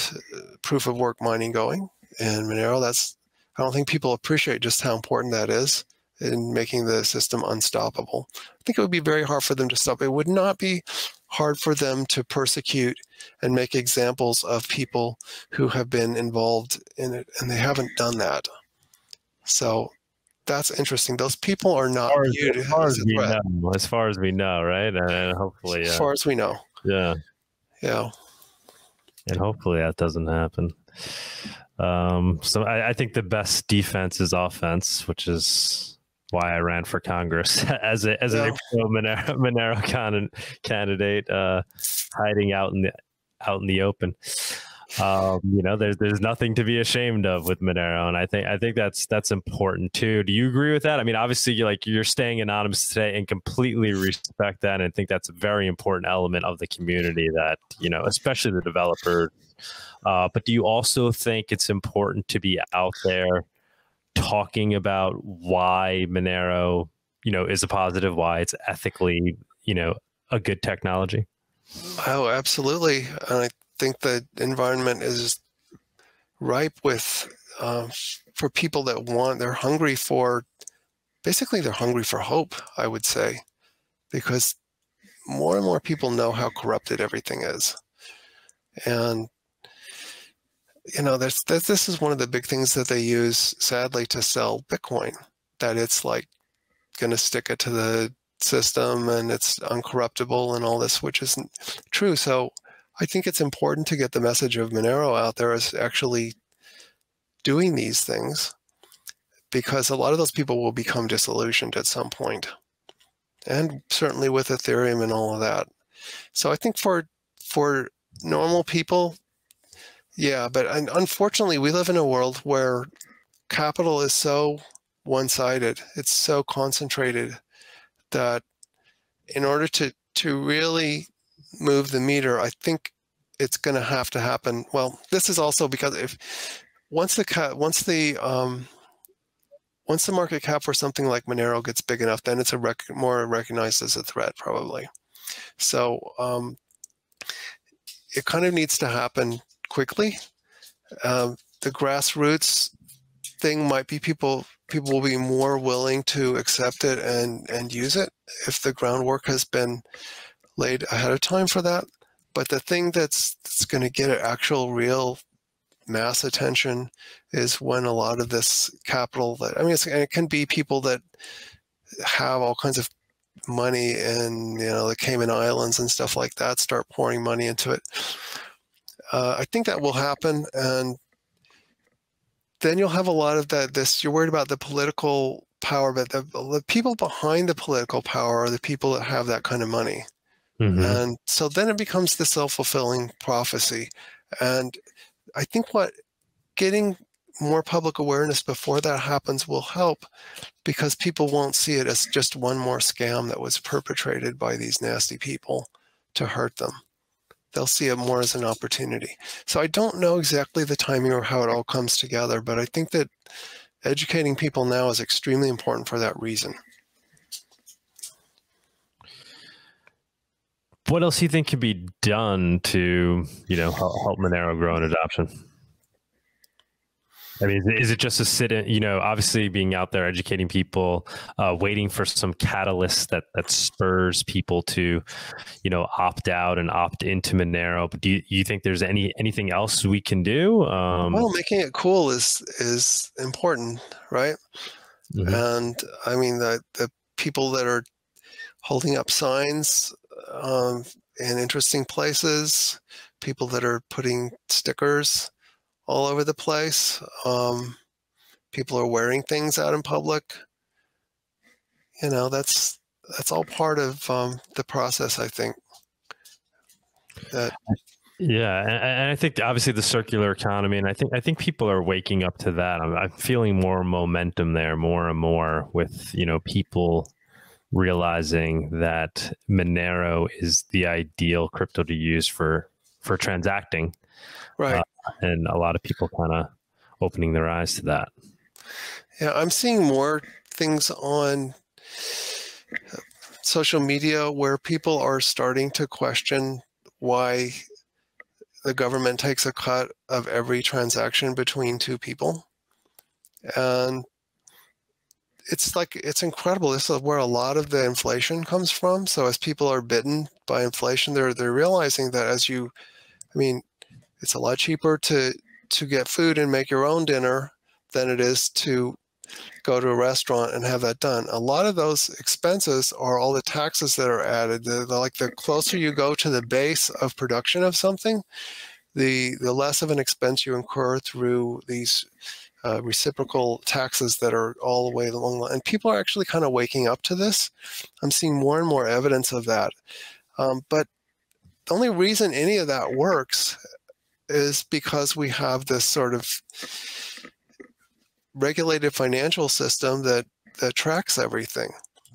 proof of work mining going. And Monero, that's, I don't think people appreciate just how important that is in making the system unstoppable. I think it would be very hard for them to stop. It would not be hard for them to persecute and make examples of people who have been involved in it, and they haven't done that. So that's interesting. Those people are not viewed as a threat. As far as we know, right? And hopefully, yeah. As far as we know. Yeah. Yeah. And hopefully that doesn't happen. Um, so I, I think the best defense is offense, which is why I ran for Congress as a as yeah. a Monero, Monero con candidate, uh, hiding out in the out in the open. Um, you know, there's there's nothing to be ashamed of with Monero, and I think I think that's that's important too. Do you agree with that? I mean, obviously, you're like you're staying anonymous today, and completely respect that, and think that's a very important element of the community. That, you know, especially the developer. Uh, but do you also think it's important to be out there talking about why Monero, you know, is a positive, why it's ethically, you know, a good technology? Oh, absolutely. And I think the environment is ripe with um, for people that want, they're hungry for, basically they're hungry for hope, I would say, because more and more people know how corrupted everything is. And, you know, there's, there's, this is one of the big things that they use, sadly, to sell Bitcoin, that it's like going to stick it to the system and it's uncorruptible and all this, which isn't true. So I think it's important to get the message of Monero out there as actually doing these things, because a lot of those people will become disillusioned at some point, and certainly with Ethereum and all of that. So I think for, for normal people, yeah, but unfortunately, we live in a world where capital is so one-sided, it's so concentrated, that in order to, to really move the meter, I think it's going to have to happen. Well, this is also because if once the once the um, once the market cap for something like Monero gets big enough, then it's a rec more recognized as a threat, probably. So um, it kind of needs to happen quickly. Um, the grassroots thing might be people people will be more willing to accept it and and use it if the groundwork has been laid ahead of time for that. But the thing that's, that's going to get actual real mass attention is when a lot of this capital that, I mean, it's, and it can be people that have all kinds of money in, you know, the Cayman Islands and stuff like that, start pouring money into it. Uh, I think that will happen. And then you'll have a lot of that, this, you're worried about the political power, but the, the people behind the political power are the people that have that kind of money. Mm-hmm. And so then it becomes the self-fulfilling prophecy. And I think what getting more public awareness before that happens will help, because people won't see it as just one more scam that was perpetrated by these nasty people to hurt them. They'll see it more as an opportunity. So I don't know exactly the timing or how it all comes together, but I think that educating people now is extremely important for that reason. What else do you think could be done to, you know, help Monero grow in adoption? I mean, is it just a sit in, you know, obviously being out there, educating people, uh, waiting for some catalyst that, that spurs people to, you know, opt out and opt into Monero. But do you, you think there's any, anything else we can do? Um, well, making it cool is, is important, right? Mm-hmm. And I mean, the, the people that are holding up signs um, in interesting places, people that are putting stickers all over the place. Um, people are wearing things out in public. You know, that's, that's all part of um, the process, I think. That yeah. And, and I think obviously the circular economy, and I think, I think people are waking up to that. I'm, I'm feeling more momentum there more and more with, you know, people realizing that Monero is the ideal crypto to use for, for transacting. Right. Uh, and a lot of people kind of opening their eyes to that. Yeah, I'm seeing more things on social media where people are starting to question why the government takes a cut of every transaction between two people. And it's like, it's incredible. This is where a lot of the inflation comes from. So as people are bitten by inflation, they're, they're realizing that as you, I mean, it's a lot cheaper to, to get food and make your own dinner than it is to go to a restaurant and have that done. A lot of those expenses are all the taxes that are added. The, the, like the closer you go to the base of production of something, the, the less of an expense you incur through these uh, reciprocal taxes that are all the way along. And people are actually kind of waking up to this. I'm seeing more and more evidence of that. Um, but the only reason any of that works is because we have this sort of regulated financial system that, that tracks everything.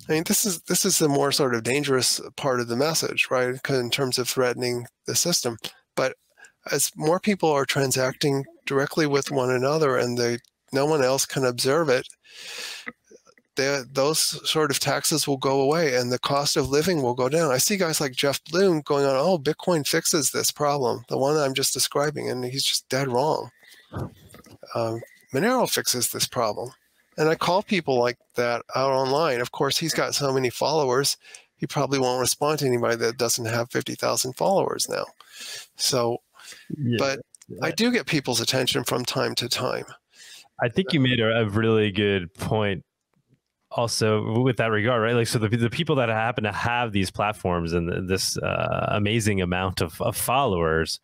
I mean, this is, this is the more sort of dangerous part of the message, right? In terms of threatening the system. But as more people are transacting directly with one another and they, no one else can observe it, they, those sort of taxes will go away and the cost of living will go down. I see guys like Jeff Bloom going on, oh, Bitcoin fixes this problem, the one I'm just describing, and he's just dead wrong. Um, Monero fixes this problem. And I call people like that out online. Of course, he's got so many followers, he probably won't respond to anybody that doesn't have fifty thousand followers now. So, yeah, but yeah. I do get people's attention from time to time. I think you made a really good point also with that regard, right? Like, so the, the people that happen to have these platforms and this uh, amazing amount of, of followers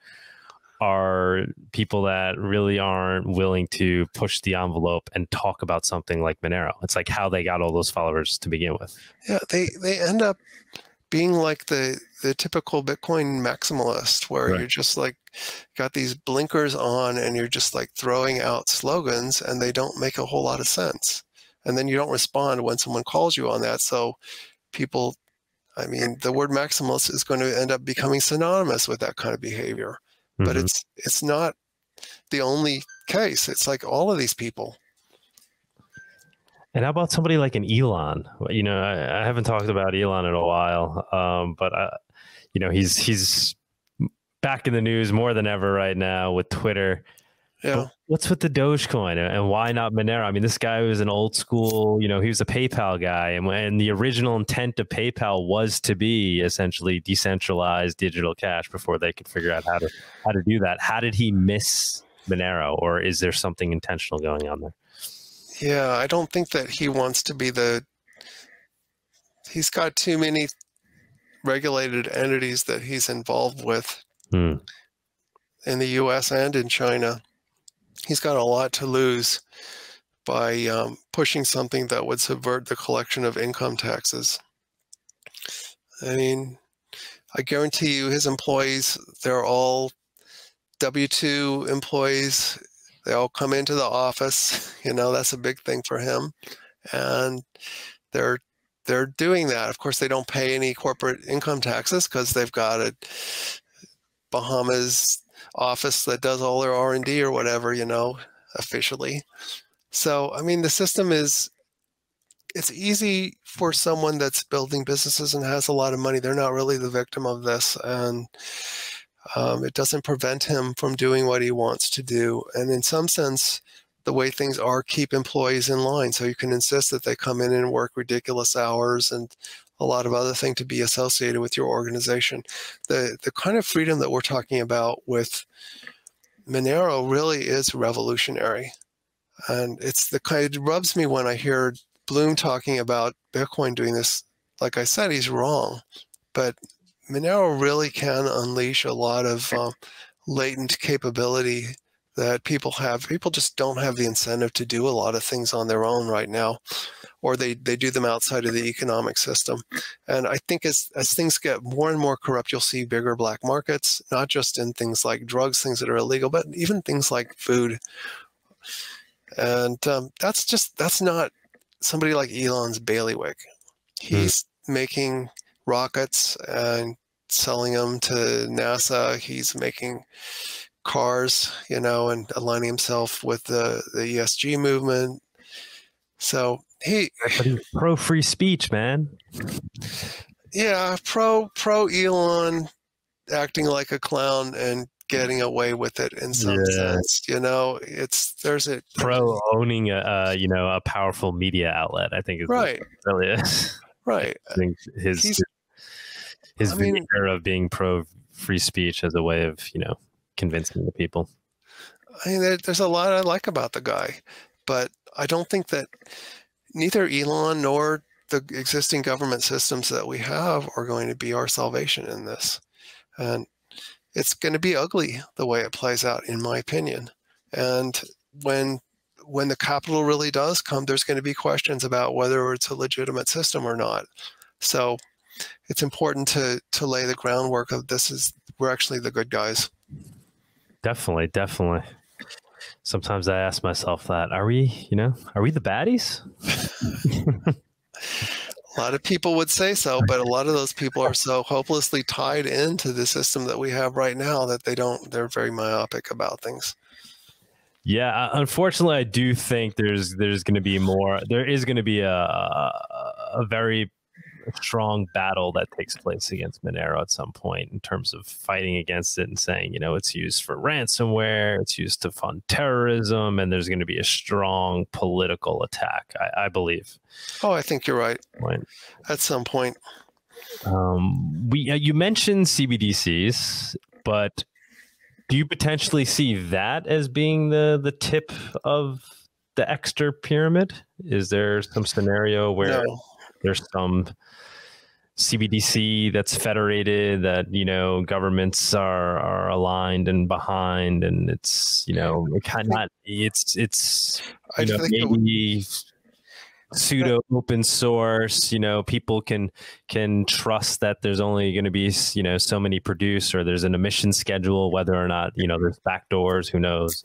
are people that really aren't willing to push the envelope and talk about something like Monero. It's like how they got all those followers to begin with. Yeah, they, they end up being like the, the typical Bitcoin maximalist where right. You're just like got these blinkers on and you're just like throwing out slogans and they don't make a whole lot of sense. And then you don't respond when someone calls you on that. So people, I mean, the word maximalist is going to end up becoming synonymous with that kind of behavior. Mm-hmm. But it's it's not the only case. It's like all of these people. And how about somebody like an Elon? You know, I, I haven't talked about Elon in a while, um, but, I, you know, he's he's back in the news more than ever right now with Twitter. Yeah. But what's with the Dogecoin and why not Monero? I mean, this guy was an old school, you know, he was a PayPal guy. And when the original intent of PayPal was to be essentially decentralized digital cash before they could figure out how to, how to do that. How did he miss Monero, or is there something intentional going on there? Yeah, I don't think that he wants to be the, he's got too many regulated entities that he's involved with hmm. in the U S and in China. He's got a lot to lose by um, pushing something that would subvert the collection of income taxes. I mean, I guarantee you his employees, they're all W two employees. They all come into the office. You know, that's a big thing for him. And they're they're doing that. Of course, they don't pay any corporate income taxes because they've got a Bahamas office that does all their R and D or whatever, you know, officially. So, I mean, the system is, it's easy for someone that's building businesses and has a lot of money. They're not really the victim of this. And um, it doesn't prevent him from doing what he wants to do. And in some sense, the way things are, keep employees in line. So you can insist that they come in and work ridiculous hours and a lot of other things to be associated with your organization. The, the kind of freedom that we're talking about with Monero really is revolutionary. And it's the kind, it rubs me when I hear Bloom talking about Bitcoin doing this. Like I said, he's wrong, but Monero really can unleash a lot of um, latent capability that people have. People just don't have the incentive to do a lot of things on their own right now, or they, they do them outside of the economic system. And I think as, as things get more and more corrupt, you'll see bigger black markets, not just in things like drugs, things that are illegal, but even things like food. And um, that's just, that's not somebody like Elon's bailiwick. He's hmm. making rockets and selling them to NASA. He's making cars, you know, and aligning himself with the, the E S G movement. So he, but he's pro free speech, man. Yeah, pro pro Elon acting like a clown and getting away with it in some yeah. sense. You know, it's there's a pro owning a uh, you know, a powerful media outlet. I think is right. Really is. Right. I think his he's, his I mean, veneer of being pro free speech as a way of, you know, convincing the people. I mean, there, there's a lot I like about the guy, but I don't think that neither Elon nor the existing government systems that we have are going to be our salvation in this. And it's going to be ugly the way it plays out, in my opinion. And when when the capital really does come, there's going to be questions about whether it's a legitimate system or not. So it's important to, to lay the groundwork of this is, we're actually the good guys. Definitely, definitely. Sometimes I ask myself that, are we, you know, are we the baddies? A lot of people would say so, but a lot of those people are so hopelessly tied into the system that we have right now that they don't, they're very myopic about things. Yeah. Unfortunately, I do think there's, there's going to be more, there is going to be a, a very strong battle that takes place against Monero at some point in terms of fighting against it and saying, you know, it's used for ransomware, it's used to fund terrorism, and there's going to be a strong political attack, I, I believe. Oh, I think you're right. Point. At some point. Um, we uh, you mentioned C B D Cs, but do you potentially see that as being the, the tip of the Exeter pyramid? Is there some scenario where... No. There's some C B D C that's federated that, you know, governments are, are aligned and behind, and it's, you know, it kind of not, it's, it's, you know, maybe pseudo open source, you know, people can, can trust that there's only going to be, you know, so many produced, or there's an emission schedule, whether or not, you know, there's back doors, who knows.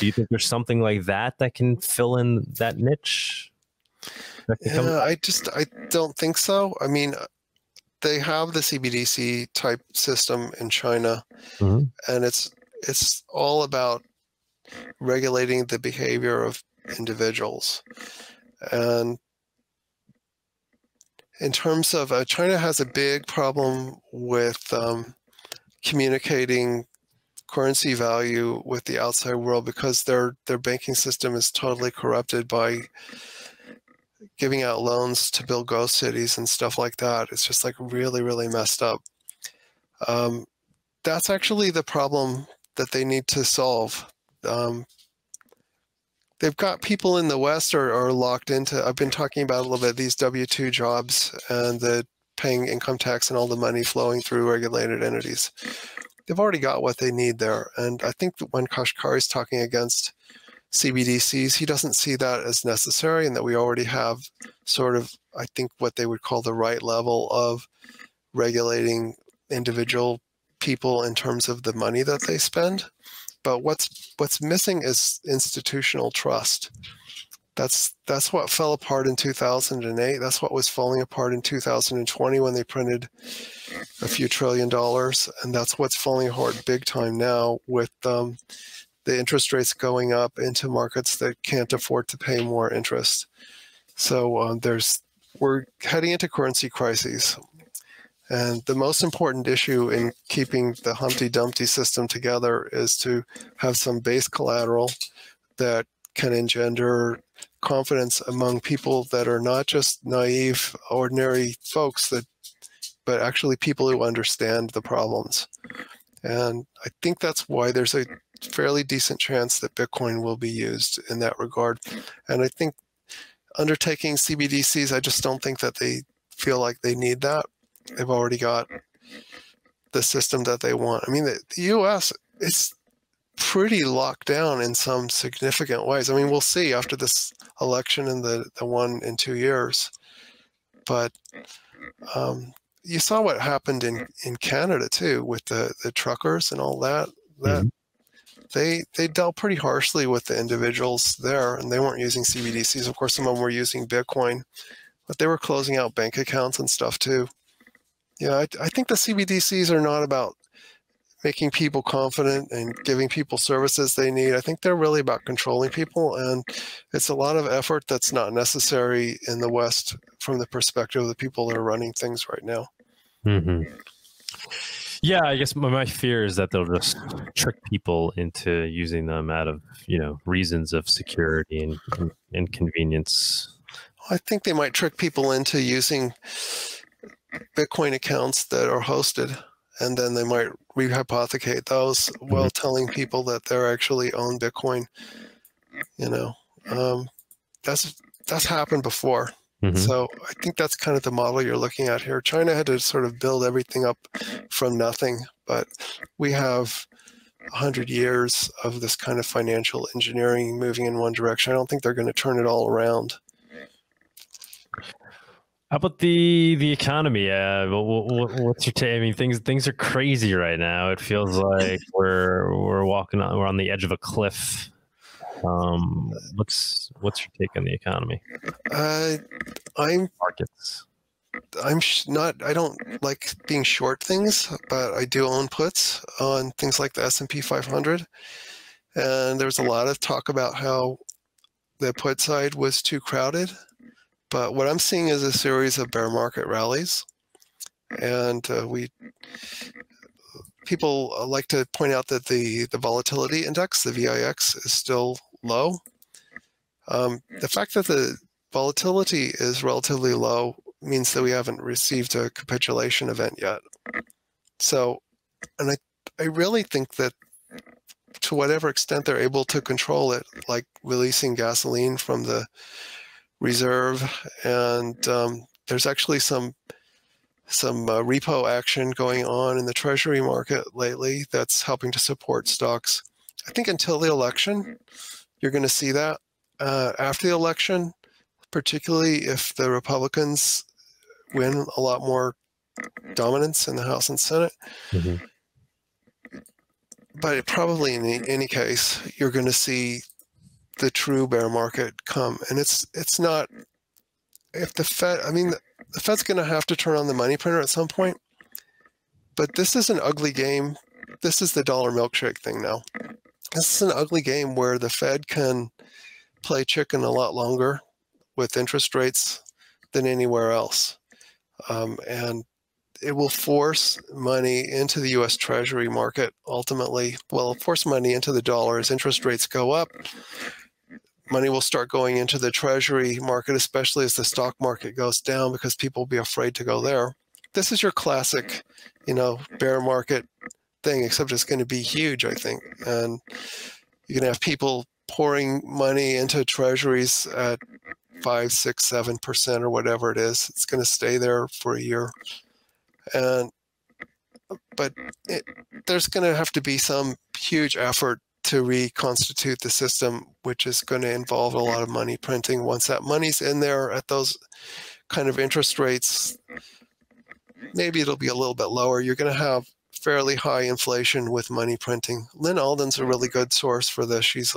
Do you think there's something like that that can fill in that niche? Yeah, I just, I don't think so. I mean, they have the C B D C type system in China, mm-hmm. and it's, it's all about regulating the behavior of individuals. And in terms of, uh, China has a big problem with um, communicating currency value with the outside world because their their banking system is totally corrupted by giving out loans to build ghost cities and stuff like that. It's just like really, really messed up. Um, that's actually the problem that they need to solve. Um, they've got people in the West are, are locked into, I've been talking about a little bit, these W two jobs and the paying income tax and all the money flowing through regulated entities. They've already got what they need there. And I think that when Kashkari's talking against C B D Cs, he doesn't see that as necessary, and that we already have sort of, I think, what they would call the right level of regulating individual people in terms of the money that they spend. But what's what's missing is institutional trust. That's that's what fell apart in two thousand eight. That's what was falling apart in two thousand twenty when they printed a few trillion dollars, and that's what's falling apart big time now with um, the interest rates going up into markets that can't afford to pay more interest. So um, there's we're heading into currency crises. And the most important issue in keeping the Humpty Dumpty system together is to have some base collateral that can engender confidence among people that are not just naive, ordinary folks, that, but actually people who understand the problems. And I think that's why there's a fairly decent chance that Bitcoin will be used in that regard. And I think undertaking C B D Cs, I just don't think that they feel like they need that. They've already got the system that they want. I mean, the, the U S is pretty locked down in some significant ways. I mean, we'll see after this election and the, the one in two years. But um, you saw what happened in, in Canada, too, with the, the truckers and all that. that mm-hmm. They they dealt pretty harshly with the individuals there, and they weren't using C B D Cs. Of course, some of them were using Bitcoin, but they were closing out bank accounts and stuff too. Yeah, I, I think the C B D Cs are not about making people confident and giving people services they need. I think they're really about controlling people, and it's a lot of effort that's not necessary in the West from the perspective of the people that are running things right now. Mm-hmm. Yeah, I guess my fear is that they'll just trick people into using them out of, you know, reasons of security and, and convenience. I think they might trick people into using Bitcoin accounts that are hosted, and then they might rehypothecate those while telling people that they're actually own Bitcoin. You know, um, that's that's happened before. Mm-hmm. So I think that's kind of the model you're looking at here. China had to sort of build everything up from nothing, but we have a hundred years of this kind of financial engineering moving in one direction. I don't think they're going to turn it all around. How about the the economy? Uh, what's your take? I mean, things things are crazy right now. It feels like we're we're walking on we're on the edge of a cliff. Um, what's what's your take on the economy? Uh, I'm markets. I'm sh not. I don't like being short things, but I do own puts on things like the S and P five hundred. And there was a lot of talk about how the put side was too crowded. But what I'm seeing is a series of bear market rallies, and uh, we people like to point out that the the volatility index, the V I X, is still low. Um, the fact that the volatility is relatively low means that we haven't received a capitulation event yet. So, and I I really think that to whatever extent they're able to control it, like releasing gasoline from the reserve, and um, there's actually some some uh, repo action going on in the treasury market lately that's helping to support stocks. I think until the election, you're going to see that. Uh, after the election, particularly if the Republicans win a lot more dominance in the House and Senate, mm-hmm. but it probably in any case, you're going to see the true bear market come. And it's it's not, if the Fed, I mean, the, the Fed's going to have to turn on the money printer at some point, but this is an ugly game. This is the dollar milkshake thing now. This is an ugly game where the Fed can play chicken a lot longer with interest rates than anywhere else. Um, and it will force money into the U S Treasury market ultimately. Well, force money into the dollar as interest rates go up. Money will start going into the Treasury market, especially as the stock market goes down, because people will be afraid to go there. This is your classic, you know, bear market thing, except it's going to be huge, I think. And you're going to have people pouring money into treasuries at five, six, seven percent or whatever it is. It's going to stay there for a year. And but it, there's going to have to be some huge effort to reconstitute the system, which is going to involve a lot of money printing. Once that money's in there at those kind of interest rates, maybe it'll be a little bit lower. You're going to have fairly high inflation with money printing. Lynn Alden's a really good source for this. She's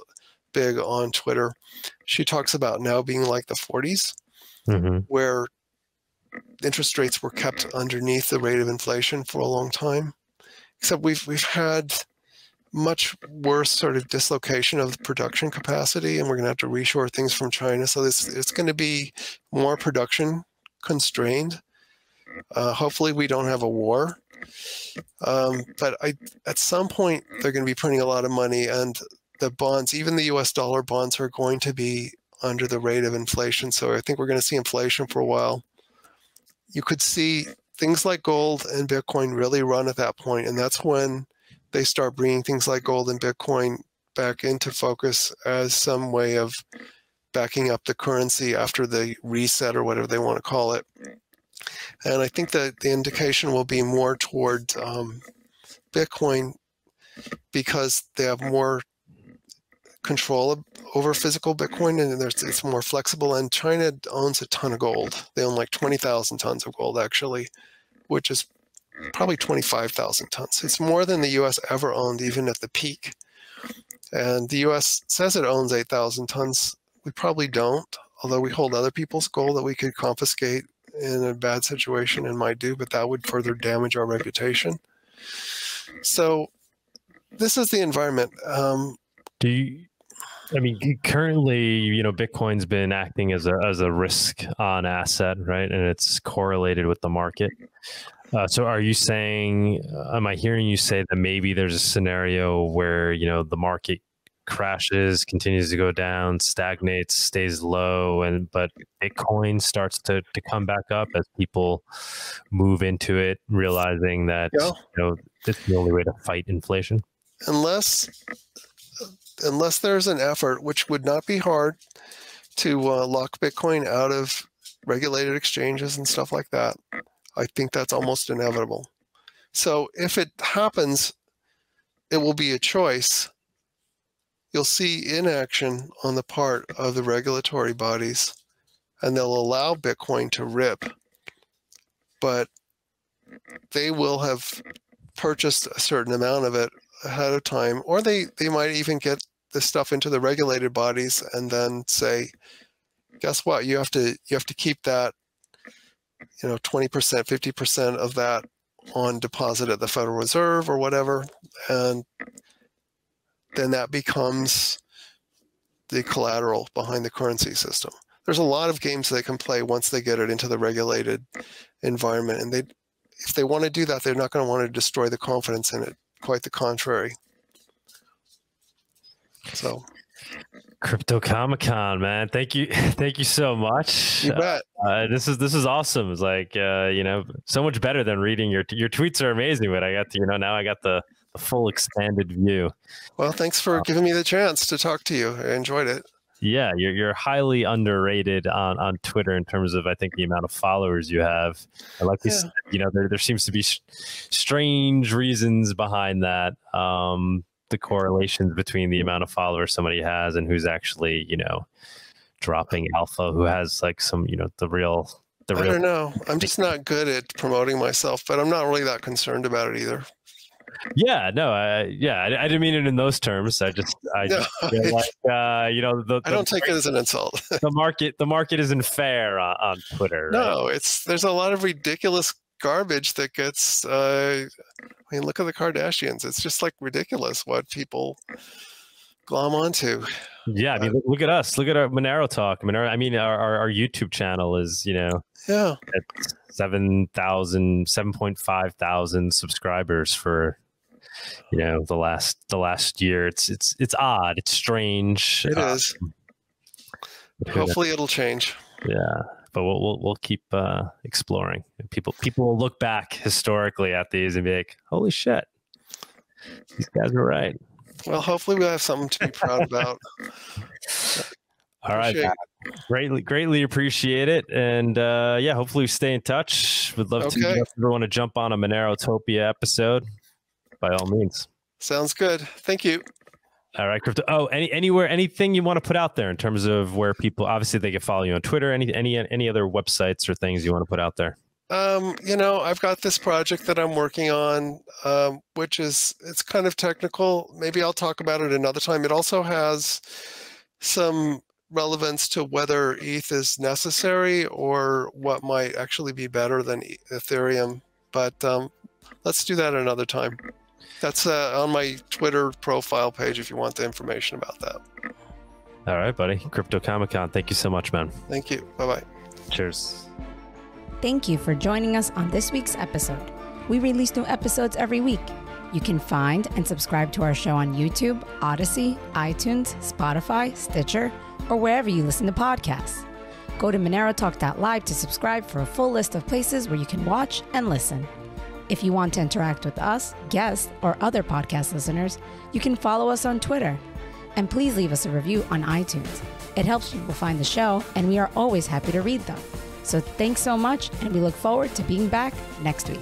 big on Twitter. She talks about now being like the forties, mm-hmm. where interest rates were kept underneath the rate of inflation for a long time. Except we've we've had much worse sort of dislocation of the production capacity, and we're going to have to reshore things from China. So this, it's going to be more production constrained. Uh, hopefully we don't have a war. Um, but I, at some point, they're going to be printing a lot of money, and the bonds, even the U S dollar bonds, are going to be under the rate of inflation. So I think we're going to see inflation for a while. You could see things like gold and Bitcoin really run at that point, and that's when they start bringing things like gold and Bitcoin back into focus as some way of backing up the currency after the reset or whatever they want to call it. And I think that the indication will be more toward um, Bitcoin, because they have more control over physical Bitcoin, and there's, it's more flexible. And China owns a ton of gold. They own like twenty thousand tons of gold, actually, which is probably twenty-five thousand tons. It's more than the U S ever owned, even at the peak. And the U S says it owns eight thousand tons. We probably don't, although we hold other people's gold that we could confiscate in a bad situation and might do, but that would further damage our reputation. So this is the environment. Um, do you, I mean, currently, you know, Bitcoin's been acting as a, as a risk on asset, right? And it's correlated with the market. Uh, so are you saying, am I hearing you say that maybe there's a scenario where, you know, the market crashes, continues to go down, stagnates, stays low, and but Bitcoin starts to, to come back up as people move into it, realizing that yeah. you know, this is the only way to fight inflation? Unless, unless there's an effort, which would not be hard, to uh, lock Bitcoin out of regulated exchanges and stuff like that. I think that's almost inevitable. So if it happens, it will be a choice. You'll see inaction on the part of the regulatory bodies, and they'll allow Bitcoin to rip, but they will have purchased a certain amount of it ahead of time, or they, they might even get the stuff into the regulated bodies and then say, guess what? You have to, you have to keep that, you know, twenty percent, fifty percent of that on deposit at the Federal Reserve or whatever. And then that becomes the collateral behind the currency system. There's a lot of games they can play once they get it into the regulated environment. And they, if they want to do that, they're not going to want to destroy the confidence in it. Quite the contrary. So, Crypto Comic Con, man, thank you, thank you so much. You bet. Uh, this is this is awesome. It's like uh, you know, so much better than reading your your tweets are amazing. But I got to, you know, now I got the. A full expanded view. Well, thanks for giving me the chance to talk to you. I enjoyed it. Yeah, you're you're highly underrated on on Twitter in terms of, I think, the amount of followers you have. I like this, yeah. you know, there there seems to be sh strange reasons behind that. Um, the correlations between the amount of followers somebody has and who's actually, you know, dropping alpha, who has like some, you know, the real. The real I don't know. I'm just not good at promoting myself, but I'm not really that concerned about it either. Yeah, no, I, yeah, I, I didn't mean it in those terms. I just, I, no, just, like, uh, you know, the, the I don't take market, it as an insult. the market, the market isn't fair on, on Twitter. Right? No, it's there's a lot of ridiculous garbage that gets. Uh, I mean, look at the Kardashians. It's just like ridiculous what people glom onto. Yeah, I mean, uh, look at us. Look at our Monero Talk. Monero. I mean, our, our, our YouTube channel is, you know, yeah, seven thousand, seven point five thousand subscribers for, you know, the last the last year. It's it's it's odd. It's strange. It uh, is. Hopefully, it'll change. Yeah, but we'll we'll, we'll keep uh, exploring. People people will look back historically at these and be like, "Holy shit, these guys were right." Well, hopefully we'll have something to be proud about. All right. Greatly, greatly appreciate it. And uh, yeah, hopefully we stay in touch. Would love okay. to if you ever want to jump on a Monerotopia episode, by all means. Sounds good. Thank you. All right, crypto. Oh, any anywhere, anything you want to put out there in terms of where people, obviously they can follow you on Twitter, any any any other websites or things you want to put out there? Um, you know, I've got this project that I'm working on, um, which is, it's kind of technical. Maybe I'll talk about it another time. It also has some relevance to whether E T H is necessary or what might actually be better than Ethereum. But um, let's do that another time. That's uh, on my Twitter profile page if you want the information about that. All right, buddy. Crypto Comic Con. Thank you so much, man. Thank you. Bye-bye. Cheers. Thank you for joining us on this week's episode. We release new episodes every week. You can find and subscribe to our show on YouTube, Odyssey, iTunes, Spotify, Stitcher, or wherever you listen to podcasts. Go to monero talk dot live to subscribe for a full list of places where you can watch and listen. If you want to interact with us, guests, or other podcast listeners, you can follow us on Twitter. And please leave us a review on iTunes. It helps people find the show, and we are always happy to read them. So thanks so much, and we look forward to being back next week.